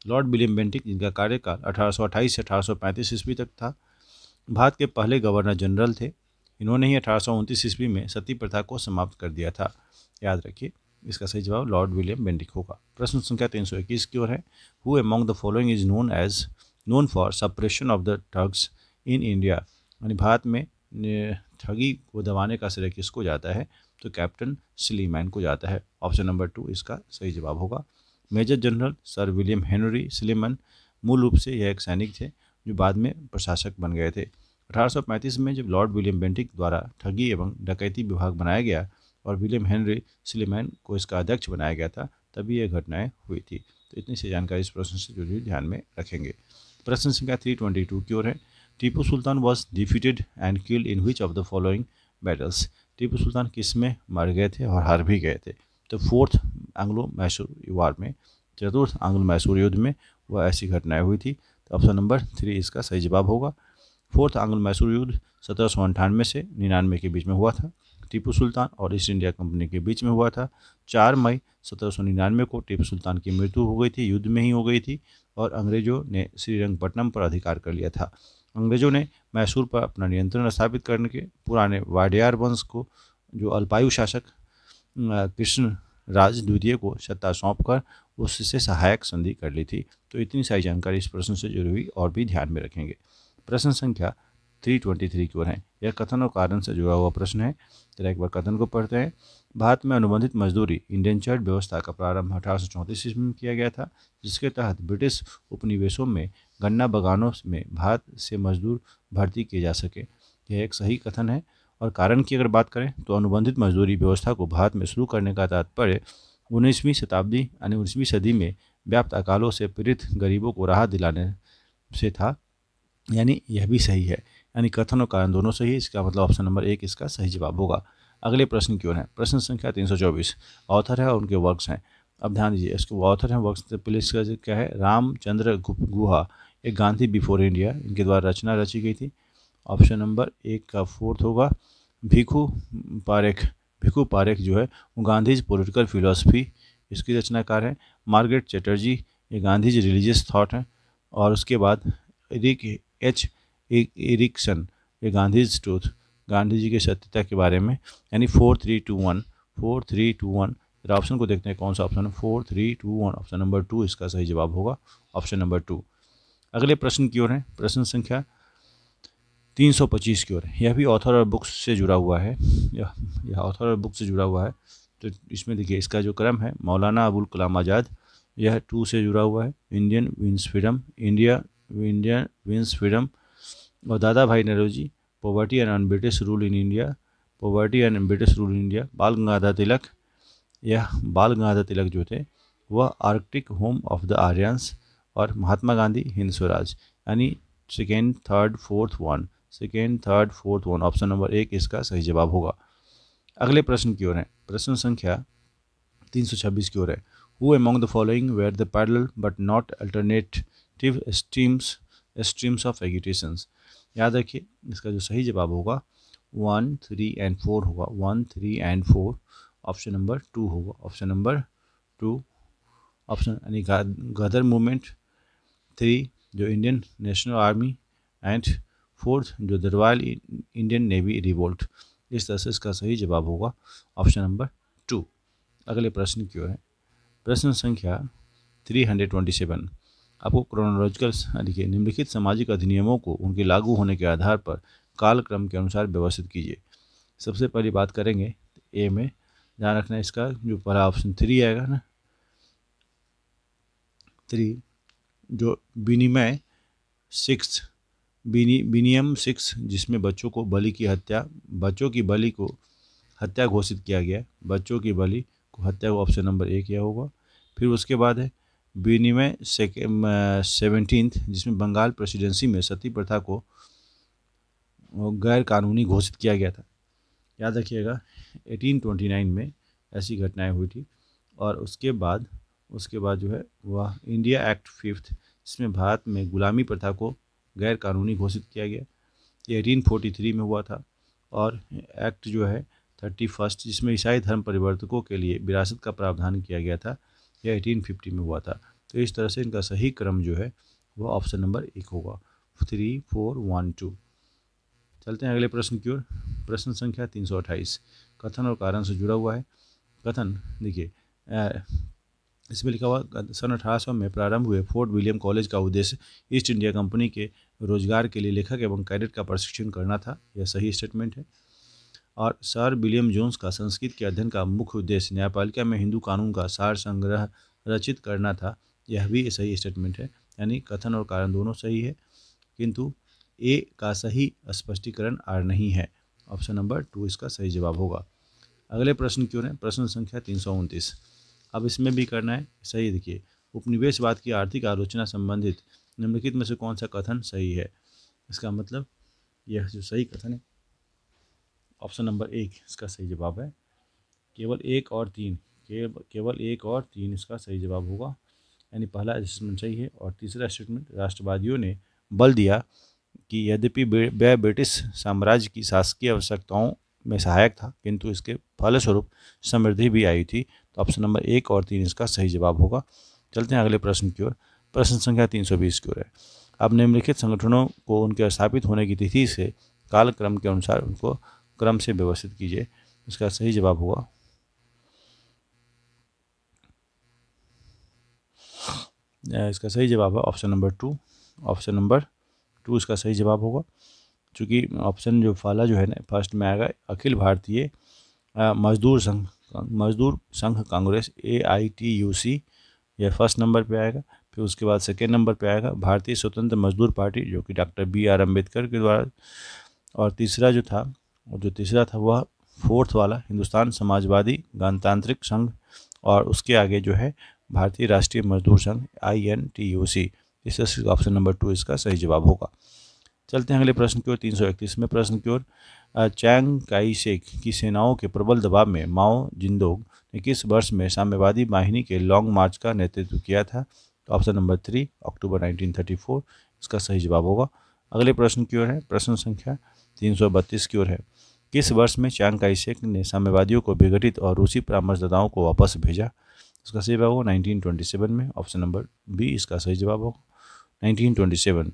Lord William Bentinck जिनका कार्यकाल 1828 से 1835 ईस्वी तक था, भारत के पहले गवर्नर जनरल थे। इन्होंने ही 1829 ईस्वी में सती प्रथा को समाप्त कर दिया था, याद रखिए। इसका सही जवाब लॉर्ड विलियम बेंटिक होगा। प्रश्न संख्या 321 की ओर है। Who among the following is known for suppression of the thugs in India? यानी भारत में ठगी को दबाने का श्रेय किसको जाता है? तो कैप्टन स्लीमैन को जाता है, ऑप्शन नंबर 2 इसका सही जवाब होगा। Major general sir William Henry Sleeman मूल रूप से यह एक सैनिक थे जो बाद में प्रशासक बन गए थे। 1835 में जब लॉर्ड विलियम बेंटिक द्वारा ठगी एवं डकैती विभाग बनाया गया और विलियम हेनरी स्लीमैन को इसका अध्यक्ष बनाया गया था, तभी यह घटनाएँ हुई थी। तो इतनी सी जानकारी इस प्रश्न से जुड़ी ध्यान में रखेंगे। प्रश्न संख्या 322 की ओर है। Tipu Sultan was defeated and killed in which of the following battles? Tipu Sultan किस में मर गए थे और हार भी गए थे? तो 4th एंग्लो मैसूर वार में, 4th एंग्लो मैसूर युद्ध में वह ऐसी घटनाएं हुई थी। तो ऑप्शन नंबर 3 इसका सही जवाब होगा। 4th एंग्लो मैसूर युद्ध 1798 से 1799 के बीच में हुआ था। टीपू सुल्तान और ईस्ट इंडिया कंपनी के बीच में हुआ था। 4 मई 1799 को टीपू सुल्तान की मृत्यु हो गई थी, युद्ध में ही हो गई थी, और अंग्रेजों ने श्रीरंगपट्टनम पर अधिकार कर लिया था। अंग्रेजों ने मैसूर पर अपना नियंत्रण स्थापित करने के पुराने वाडियार वंश को, जो अल्पायु शासक कृष्ण राज द्वितीय को सत्ता सौंपकर उससे सहायक संधि कर ली थी। तो इतनी सारी जानकारी इस प्रश्न से जुड़ी हुई और भी ध्यान में रखेंगे। प्रश्न संख्या 323 की ओर है। यह कथन और कारण से जुड़ा हुआ प्रश्न है। जरा एक बार कथन को पढ़ते हैं। भारत में अनुबंधित मजदूरी इंडेंचर्ड व्यवस्था का प्रारंभ 1834 ईस्वी में किया गया था, जिसके तहत ब्रिटिश उपनिवेशों में गन्ना बगानों में भारत से मजदूर भर्ती किए जा सके। यह एक सही कथन है। और कारण की अगर बात करें तो अनुबंधित मजदूरी व्यवस्था को भारत में शुरू करने का तात्पर्य 19वीं सदी में व्याप्त अकालों से पीड़ित गरीबों को राहत दिलाने से था, यानी यह भी सही है। यानी कथन और कारण दोनों सही है। इसका मतलब ऑप्शन नंबर 1 इसका सही जवाब होगा। अगले प्रश्न की ओर है। प्रश्न संख्या 324। ऑथर है और उनके वर्क्स हैं। अब ध्यान दीजिए, इसके ऑथर हैं, वर्क्स पहले इसका क्या है? रामचंद्र गुहा, एक गांधी बिफोर इंडिया, इनके द्वारा रचना रची गई थी। ऑप्शन नंबर 1 का 4th होगा। भिखू पारेख जो है वो गांधीज पॉलिटिकल फिलोसफी इसकी रचनाकार है। मार्गरेट चैटर्जी, ये गांधीज रिलीजियस थाट हैं। और उसके बाद एरिक्सन, ये गांधीज ट्रूथ, गांधी जी के सत्यता के बारे में, यानी 4-3-2-1। फिर ऑप्शन को देखते हैं कौन सा ऑप्शन है। 4-3-2-1 ऑप्शन नंबर 2 इसका सही जवाब होगा, ऑप्शन नंबर 2। अगले प्रश्न की ओर है। प्रश्न संख्या 325 की ओर है। यह भी ऑथर और बुक्स से जुड़ा हुआ है। यह ऑथर और बुक से जुड़ा हुआ है। तो इसमें देखिए इसका जो क्रम है, मौलाना अबुल कलाम आज़ाद, यह 2 से जुड़ा हुआ है। इंडियन विंस फ्रीडम और दादा भाई Naoroji, poverty and British rule in India. Bal Gangadhar Tilak जो थे वह Arctic home of the Aryans, और महात्मा गांधी हिंद स्वराज, यानी 2, 3, 4, 1 ऑप्शन नंबर 1 इसका सही जवाब होगा। अगले प्रश्न की ओर है। प्रश्न संख्या 326 की ओर है। Who among the following were the parallel but not alternative streams of educations? याद रखिए इसका जो सही जवाब होगा 1, 3 एंड 4 होगा। 1, 3 एंड 4 ऑप्शन नंबर टू होगा। ऑप्शन नंबर टू, ऑप्शन यानी गदर मूवमेंट, थ्री जो Indian national army, and fourth जो दरवाल इंडियन नेवी रिवोल्ट। इस तरह से इसका सही जवाब होगा ऑप्शन नंबर टू। अगले प्रश्न की ओर है। प्रश्न संख्या 327 आपको क्रोनोलॉजिकल यानी कि निम्नलिखित सामाजिक अधिनियमों को उनके लागू होने के आधार पर कालक्रम के अनुसार व्यवस्थित कीजिए। सबसे पहली बात करेंगे ए में, ध्यान रखना इसका जो पहला ऑप्शन थ्री आएगा ना, थ्री जो विनिमय सिक्स विनियम सिक्स, जिसमें बच्चों की बलि को हत्या घोषित किया गया। बच्चों की बलि को हत्या को ऑप्शन नंबर ए क्या होगा। फिर उसके बाद है विनिमय 17 जिसमें बंगाल प्रेसिडेंसी में सती प्रथा को गैर कानूनी घोषित किया गया था। याद रखिएगा 1829 में ऐसी घटनाएं हुई थी। और उसके बाद जो है वह इंडिया एक्ट 5 जिसमें भारत में गुलामी प्रथा को गैर कानूनी घोषित किया गया। ये 1843 में हुआ था। और एक्ट जो है 31 जिसमें ईसाई धर्म परिवर्तकों के लिए विरासत का प्रावधान किया गया था, यह 1850 में हुआ था। तो इस तरह से इनका सही क्रम जो है वह ऑप्शन नंबर 1 होगा, 3, 4, 1, 2। चलते हैं अगले प्रश्न की ओर। प्रश्न संख्या 328 कथन और कारण से जुड़ा हुआ है। कथन देखिए, इसमें लिखा हुआ सन 1800 में प्रारंभ हुए फोर्ट विलियम कॉलेज का उद्देश्य ईस्ट इंडिया कंपनी के रोजगार के लिए लेखक एवं कैडेट का प्रशिक्षण करना था, यह सही स्टेटमेंट है। और सर विलियम जोन्स का संस्कृत के अध्ययन का मुख्य उद्देश्य न्यायपालिका में हिंदू कानून का सार संग्रह रचित करना था, यह भी सही स्टेटमेंट है। यानी कथन और कारण दोनों सही है, किंतु ए का सही स्पष्टीकरण आर नहीं है। ऑप्शन नंबर 2 इसका सही जवाब होगा। अगले प्रश्न की ओर है। प्रश्न संख्या 329, अब इसमें भी करना है सही। देखिए, उपनिवेशवाद की आर्थिक आलोचना संबंधित निम्नलिखित में से कौन सा कथन सही है। इसका मतलब यह जो सही कथन है ऑप्शन नंबर 1 इसका सही जवाब है। केवल 1 और 3, केवल 1 और 3 इसका सही जवाब होगा। यानी पहला स्टेटमेंट सही है। और तीसरा स्टेटमेंट राष्ट्रवादियों ने बल दिया कि यद्यपि वह ब्रिटिश साम्राज्य की शासकीय आवश्यकताओं में सहायक था, किंतु इसके फलस्वरूप समृद्धि भी आई थी। तो ऑप्शन नंबर 1 और 3 इसका सही जवाब होगा। चलते हैं अगले प्रश्न की ओर। प्रश्न संख्या 320 की ओर है। अब निम्नलिखित संगठनों को उनके स्थापित होने की तिथि से कालक्रम के अनुसार उनको क्रम से व्यवस्थित कीजिए। इसका सही जवाब होगा ऑप्शन नंबर 2। ऑप्शन नंबर 2 इसका सही जवाब होगा। चूँकि ऑप्शन जो फला जो है ना फर्स्ट में आएगा अखिल भारतीय मजदूर संघ कांग्रेस AITUC, यह फर्स्ट नंबर पे आएगा। फिर उसके बाद सेकेंड नंबर पे आएगा भारतीय स्वतंत्र मजदूर पार्टी जो कि डॉक्टर BR अम्बेडकर के द्वारा। और तीसरा था वह फोर्थ वाला हिंदुस्तान समाजवादी गणतांत्रिक संघ। और उसके आगे जो है भारतीय राष्ट्रीय मजदूर संघ INTUC। इस ऑप्शन नंबर 2 इसका सही जवाब होगा। चलते हैं अगले प्रश्न की ओर 331 में। प्रश्न की ओर, चैंग काई शेक की सेनाओं के प्रबल दबाव में माओ जिंदोग ने किस वर्ष में साम्यवादी वाहिनी के लॉन्ग मार्च का नेतृत्व किया था। ऑप्शन नंबर 3 अक्टूबर 1934 इसका सही जवाब होगा। अगले प्रश्न की ओर है। प्रश्न संख्या 332 की ओर है। किस वर्ष में चैंग काई शेक ने साम्यवादियों को विघटित और रूसी परामर्शदाताओं को वापस भेजा। इसका सही जवाब होगा 1927 में। ऑप्शन नंबर बी इसका सही जवाब होगा 1927।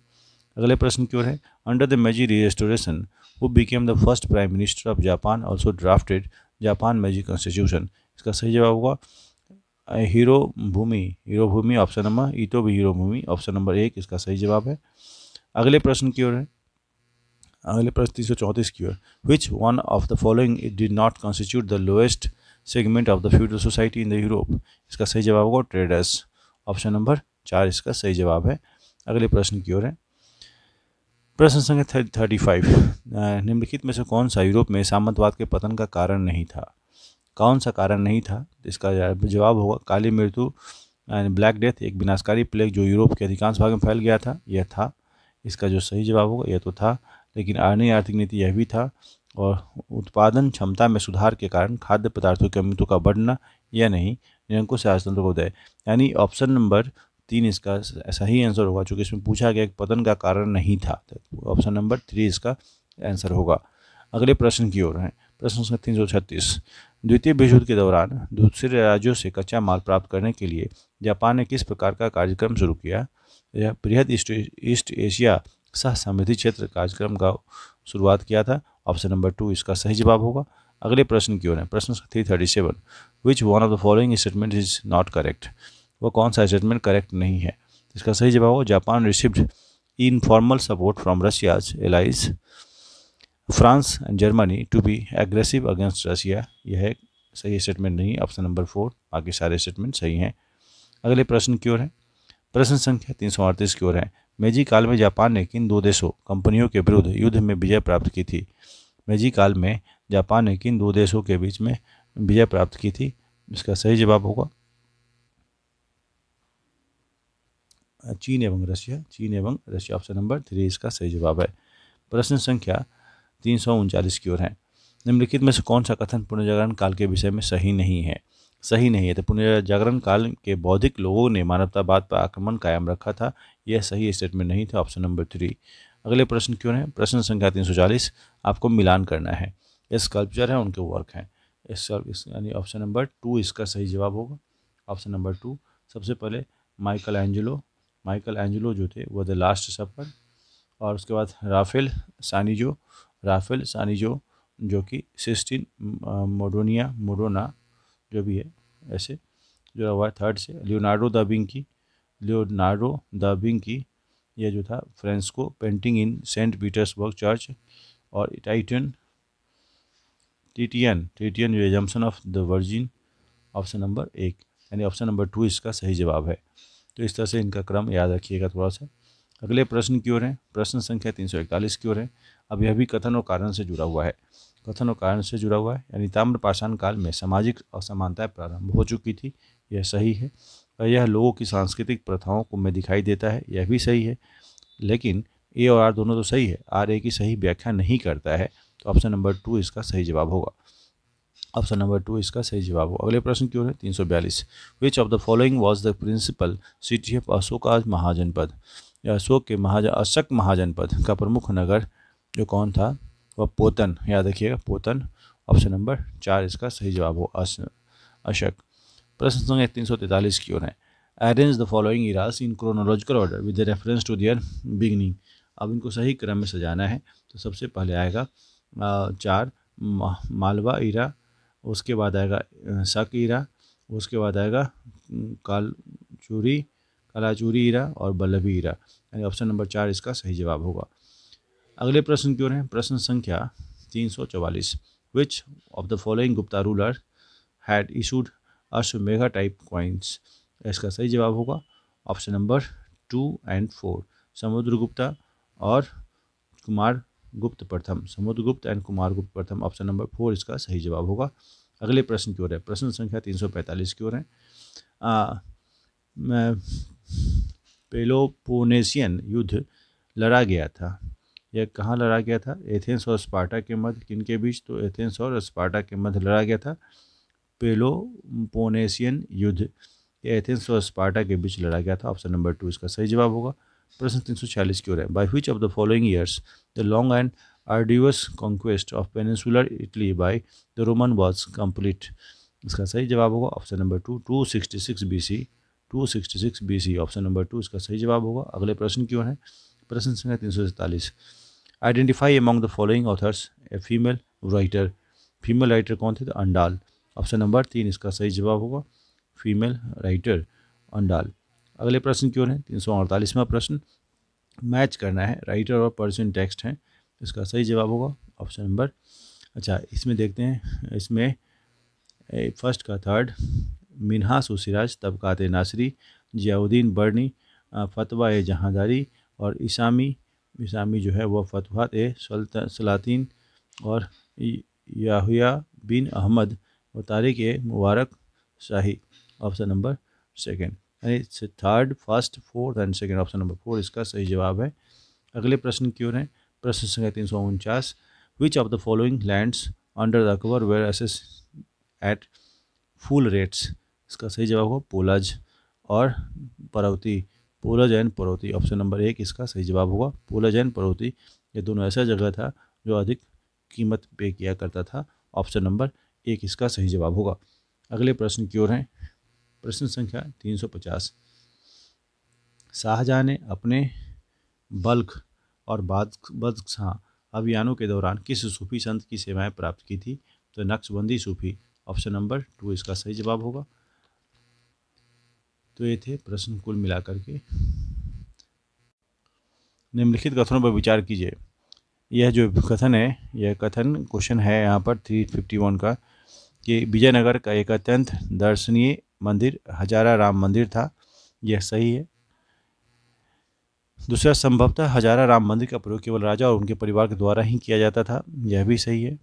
अगले प्रश्न की ओर है। Under the Meiji restoration who became the first prime minister of Japan also drafted Japan Meiji constitution. इसका सही जवाब होगा Hirobumi. Option number Ito Hirobumi. Option number 1 इसका सही जवाब है। अगले प्रश्न की ओर है। अगले प्रश्न 334 की ओर। Which one of the following it did not constitute the lowest segment of the feudal society in the Europe. इसका सही जवाब होगा ट्रेडर्स। ऑप्शन नंबर 4 इसका सही जवाब है। अगले प्रश्न की ओर है। प्रश्न संख्या 35 निम्नलिखित में से कौन सा यूरोप में सामंतवाद के पतन का कारण नहीं था। कौन सा कारण नहीं था। इसका जवाब होगा काली मृत्यु ब्लैक डेथ, एक विनाशकारी प्लेग जो यूरोप के अधिकांश भाग में फैल गया था, यह था। इसका जो सही जवाब होगा यह तो था, लेकिन आर्थिक नीति यह भी था। और उत्पादन क्षमता में सुधार के कारण खाद्य पदार्थों की कीमतों का बढ़ना या नहीं, निरंकुश राजतंत्र को दे। यानी ऑप्शन नंबर 3 इसका सही आंसर होगा, चूँकि इसमें पूछा गया कि पतन का कारण नहीं था। ऑप्शन नंबर 3 इसका आंसर होगा। अगले प्रश्न की ओर है। प्रश्न संख्या 336। द्वितीय विश्वयुद्ध के दौरान दूसरे राज्यों से कच्चा माल प्राप्त करने के लिए जापान ने किस प्रकार का कार्यक्रम शुरू किया? यह बृहद ईस्ट एशिया सह समृद्धि क्षेत्र कार्यक्रम का शुरुआत किया था। ऑप्शन नंबर 2 इसका सही जवाब होगा। अगले प्रश्न की ओर है। प्रश्न 337, which one of the following statement is not correct? वह कौन सा स्टेटमेंट करेक्ट नहीं है? इसका सही जवाब हो, Japan received informal support from Russia's allies France and Germany to be aggressive against Russia. यह सही स्टेटमेंट नहीं है। ऑप्शन नंबर 4, बाकी सारे स्टेटमेंट सही हैं। अगले प्रश्न की ओर है। प्रश्न संख्या 338 की ओर है। मेजी काल में जापान ने किन दो देशों कंपनियों के विरुद्ध युद्ध में विजय प्राप्त की थी? मेजी काल में जापान ने किन दो देशों के बीच में विजय प्राप्त की थी? इसका सही जवाब होगा चीन एवं रशिया, चीन एवं रशिया। ऑप्शन नंबर 3 इसका सही जवाब है। प्रश्न संख्या 339 की ओर है। निम्नलिखित में से कौन सा कथन पुनर्जागरण काल के विषय में सही नहीं है? सही नहीं है तो पुनर्जागरण काल के बौद्धिक लोगों ने मानवतावाद पर आक्रमण कायम रखा था। यह सही स्टेटमेंट नहीं था। Option number 3। अगले प्रश्न क्यों है। प्रश्न संख्या 340, आपको मिलान करना है। ये स्कल्पचर है, उनके वर्क हैं। यानी ऑप्शन नंबर 2 इसका सही जवाब होगा। Option number 2। सबसे पहले माइकल एंजेलो जो थे वो द लास्ट सपर, और उसके बाद राफेल सानिजो जो कि सिस्टीन मोडोना जो भी है ऐसे जो हुआ है। थर्ड से लियोनार्डो दा विंकी, यह जो था fresco painting in Saint Petersburg church, और Titian assumption of the virgin. Option number 1 यानी ऑप्शन नंबर 2 इसका सही जवाब है। तो इस तरह से इनका क्रम याद रखिएगा थोड़ा सा। अगले प्रश्न की ओर है। प्रश्न संख्या 341 की ओर है। अब यह भी कथन और कारण से जुड़ा हुआ है। कथन और कारण से जुड़ा हुआ है यानी ताम्रपाषाण काल में सामाजिक असमानताएं प्रारंभ हो चुकी थी। यह सही है। यह लोगों की सांस्कृतिक प्रथाओं को में दिखाई देता है। यह भी सही है, लेकिन ए और आर दोनों तो सही है, आर ए की सही व्याख्या नहीं करता है। तो ऑप्शन नंबर 2 इसका सही जवाब होगा। ऑप्शन नंबर 2 इसका सही जवाब होगा। अगले प्रश्न की ओर है। 342, which of the following was the principal city of Ashoka mahajanapada? Ashok के अशक महाजनपद का प्रमुख नगर जो कौन था वह पोतन, याद रखिएगा पोतन। ऑप्शन नंबर 4 इसका सही जवाब हो, अशक। प्रश्न संख्या 343 की ओर है। Arrange the following eras in chronological order with reference to their beginning. अब इनको सही क्रम में सजाना है। तो सबसे पहले आएगा 4 मालवा इरा, उसके बाद आएगा शक इरा, उसके बाद आएगा कालाचूरी इरा और बल्लभी इरा। यानी ऑप्शन नंबर 4 इसका सही जवाब होगा। अगले प्रश्न की ओर है। प्रश्न संख्या 344, which of the following Gupta ruler had issued अश्वमेघा type coins? इसका सही जवाब होगा ऑप्शन नंबर 2 एंड 4, समुद्रगुप्ता और कुमार गुप्त प्रथम, समुद्रगुप्त एंड कुमार गुप्त प्रथम। ऑप्शन नंबर 4 इसका सही जवाब होगा। अगले प्रश्न की ओर है। प्रश्न संख्या 345 की ओर है। पेलोपोनेसियन युद्ध लड़ा गया था। यह कहाँ लड़ा गया था? एथेंस और स्पार्टा के मध्य। किनके बीच? तो एथेंस और स्पार्टा के मध्य लड़ा गया था पेलोपोनेसियन युद्ध। यह एथेंस और स्पार्टा के बीच लड़ा गया था। ऑप्शन नंबर 2 इसका सही जवाब होगा। प्रश्न 346 की ओर है। By which of the following years the long and arduous conquest of peninsular Italy by the Roman was complete? इसका सही जवाब होगा option number 2, 266 BC। Option number 2 इसका सही जवाब होगा। अगले प्रश्न की ओर है। प्रश्न संख्या 347, identify among the following authors a female writer. Female writer कौन थे? तो अंडाल। ऑप्शन नंबर 3 इसका सही जवाब होगा, फीमेल राइटर अंडाल। अगले प्रश्न की ओर है। 348वां प्रश्न, मैच करना है राइटर और पर्सन टेक्स्ट हैं। इसका सही जवाब होगा ऑप्शन नंबर, अच्छा इसमें देखते हैं, इसमें फर्स्ट का थर्ड मिनहास उसिराज, तबकात नासरी, जियाउद्दीन बर्नी, फतवा ए जहांदारी और इसामी जो है वह फतवात ए सलातीन और याहुया बिन अहमद और तारिक ए मुबारक शाही। ऑप्शन नंबर 2 यानी third, first, fourth and second. Option number 4 इसका सही जवाब है। अगले प्रश्न की ओर है। प्रश्न संख्या 349, which of the following lands under the cover were assessed at full rates? इसका सही जवाब होगा पोलज और Parauti, Polaj and Parauti. Option number 1 इसका सही जवाब होगा, पोलज एंड पर्वती। ये दोनों ऐसा जगह था जो अधिक कीमत पे किया करता था। ऑप्शन नंबर 1 इसका सही जवाब होगा। अगले प्रश्न की ओर है। प्रश्न संख्या 350। शाहजहां ने अपने बल्ख और बदख्शां अभियानों के दौरान किस सूफी संत की सेवाएं प्राप्त की थी? तो नक्शबंदी सूफी, ऑप्शन नंबर 2 इसका सही जवाब होगा। तो ये थे प्रश्न कुल मिलाकर के। निम्नलिखित कथनों पर विचार कीजिए। यह जो कथन है, यह कथन क्वेश्चन है यहाँ पर 351 का, कि विजयनगर का एक अत्यंत दर्शनीय मंदिर हजारा राम मंदिर था। यह सही है। दूसरा, संभवतः हजारा राम मंदिर का प्रयोग केवल राजा और उनके परिवार के द्वारा ही किया जाता था। यह भी सही है।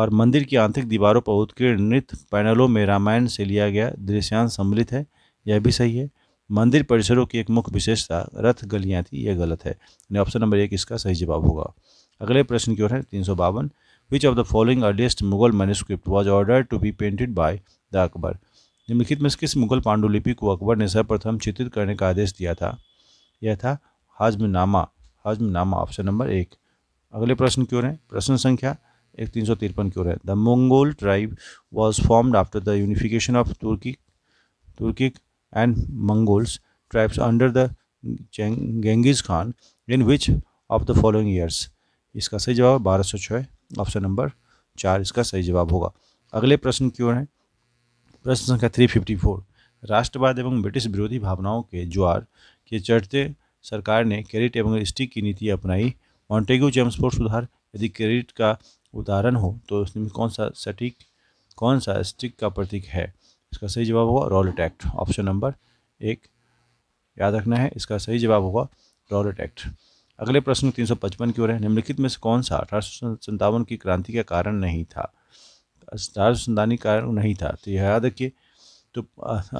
और मंदिर की आंतरिक दीवारों पर उत्कीर्ण नृत्य पैनलों में रामायण से लिया गया दृश्यांश सम्मिलित है। यह भी सही है। मंदिर परिसरों की एक मुख्य विशेषता रथ गलियां थी। यह गलत है। ऑप्शन नंबर 1 इसका सही जवाब होगा। अगले प्रश्न की ओर है 352। Which of the following earliest Mughal manuscript was ordered to be painted by the Akbar? निम्नलिखित में से किस मुगल पांडुलिपि को अकबर ने सर्वप्रथम चित्रित करने का आदेश दिया था? यह था हाजमनामा, हाजमनामा, ऑप्शन नंबर 1। अगले प्रश्न की ओर है। प्रश्न संख्या 353 की ओर है। The Mongol tribe was formed after the unification of Turkic and Mongols tribes under the Genghis Khan in which of the following years? इसका सही जवाब 1206, ऑप्शन नंबर 4 इसका सही जवाब होगा। अगले प्रश्न की ओर है। प्रश्न संख्या 354। राष्ट्रवाद एवं ब्रिटिश विरोधी भावनाओं के ज्वार के चढ़ते सरकार ने कैरेट एवं स्टिक की नीति अपनाई। मॉन्टेग्यू चेम्सफोर्ड सुधार यदि कैरेट का उदाहरण हो तो इसमें कौन सा स्टिक का प्रतीक है? इसका सही जवाब होगा रॉलेट एक्ट, ऑप्शन नंबर 1 याद रखना है। इसका सही जवाब होगा रॉलेट एक्ट। अगले प्रश्न 355 की ओर है। निम्नलिखित में से कौन सा 1857 की क्रांति का कारण नहीं था? 1857 कारण नहीं था। तो यह याद रखिए। तो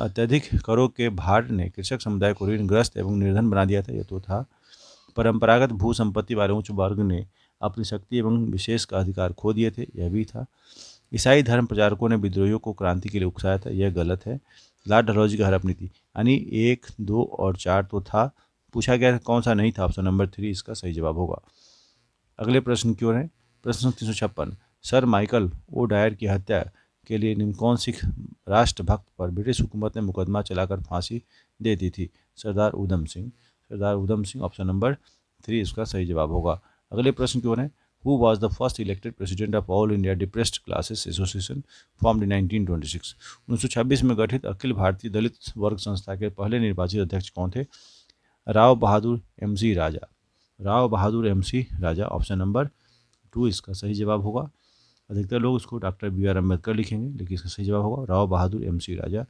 अत्यधिक करों के भार ने कृषक समुदाय को ऋणग्रस्त एवं निर्धन बना दिया था। यह तो था। परंपरागत भू संपत्ति वाले उच्च वर्ग ने अपनी शक्ति एवं विशेष का अधिकार खो दिए थे। यह भी था। ईसाई धर्म प्रचारकों ने विद्रोहियों को क्रांति के लिए उकसाया था। यह गलत है। लॉर्ड डलहौजी की हड़प नीति, यानी 1, 2 और 4 तो था। पूछा गया कौन सा नहीं था? ऑप्शन नंबर 3 इसका सही जवाब होगा। अगले प्रश्न की ओर है। प्रश्न 356। सर माइकल ओ डायर की हत्या के लिए निम्नलिखित सिख राष्ट्रभक्त पर ब्रिटिश हुकूमत ने मुकदमा चलाकर फांसी दे दी थी? सरदार उधम सिंह, सरदार उधम सिंह, ऑप्शन नंबर 3 इसका सही जवाब होगा। अगले प्रश्न की ओर है। Who was the first elected president of all India depressed classes association formed in 1926? 1926 में गठित अखिल भारतीय दलित वर्ग संस्था के पहले निर्वाचित अध्यक्ष कौन थे? Rao Bahadur M C Raja, option number 2 इसका सही जवाब होगा। अधिकतर लोग इसको डॉक्टर BR अम्बेडकर लिखेंगे, लेकिन इसका सही जवाब होगा राव बहादुर MC राजा।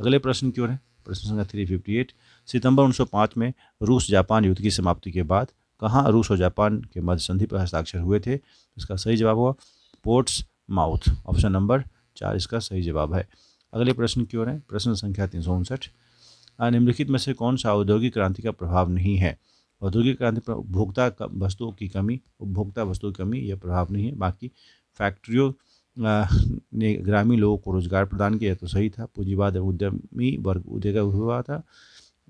अगले प्रश्न की ओर है। प्रश्न संख्या 358। सितंबर 1905 में रूस जापान युद्ध की समाप्ति के बाद कहाँ रूस और जापान के मध्य संधि पर हस्ताक्षर हुए थे? इसका सही जवाब होगा पोर्ट्समाउथ, ऑप्शन नंबर 4 इसका सही जवाब है। अगले प्रश्न की ओर है। प्रश्न संख्या 359। निम्नलिखित में से कौन सा औद्योगिक क्रांति का प्रभाव नहीं है? औद्योगिक क्रांति पर उपभोक्ता वस्तुओं की कमी, यह प्रभाव नहीं है। बाकी फैक्ट्रियों ने ग्रामीण लोगों को रोजगार प्रदान किया तो सही था। पूंजीवाद एवं उद्यमी वर्ग उद्योग हुआ था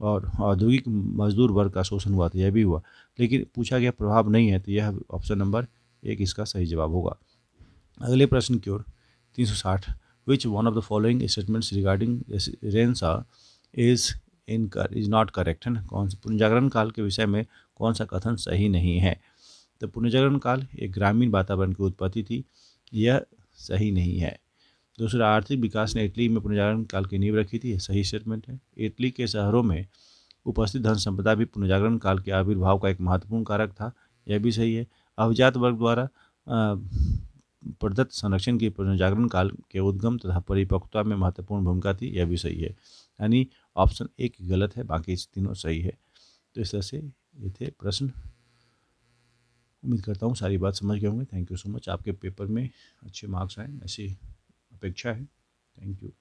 और औद्योगिक मजदूर वर्ग का शोषण हुआ था, यह भी हुआ। लेकिन पूछा गया प्रभाव नहीं है, तो यह ऑप्शन नंबर 1 इसका सही जवाब होगा। अगले प्रश्न की ओर 360। Which one of the following statements regarding renaissance is not correct? है कौन सा पुनर्जागरण काल के विषय में कौन सा कथन सही नहीं है? तो पुनर्जागरण काल एक ग्रामीण वातावरण की उत्पत्ति थी, यह सही नहीं है। दूसरा, आर्थिक विकास ने इटली में पुनर्जागरण काल की नींव रखी थी, यह सही स्टेटमेंट है। इटली के शहरों में उपस्थित धन संपदा भी पुनर्जागरण काल के आविर्भाव का एक महत्वपूर्ण कारक था, यह भी सही है। अभिजात वर्ग द्वारा प्रदत्त संरक्षण की पुनर्जागरण काल के उद्गम तथा परिपक्वता में महत्वपूर्ण भूमिका थी, यह भी सही है। यानी ऑप्शन 1 गलत है, बाकी तीनों सही है। तो इस तरह से ये थे प्रश्न। उम्मीद करता हूँ सारी बात समझ गए होंगे। Thank you so much. आपके पेपर में अच्छे मार्क्स आए ऐसी अपेक्षा है। Thank you.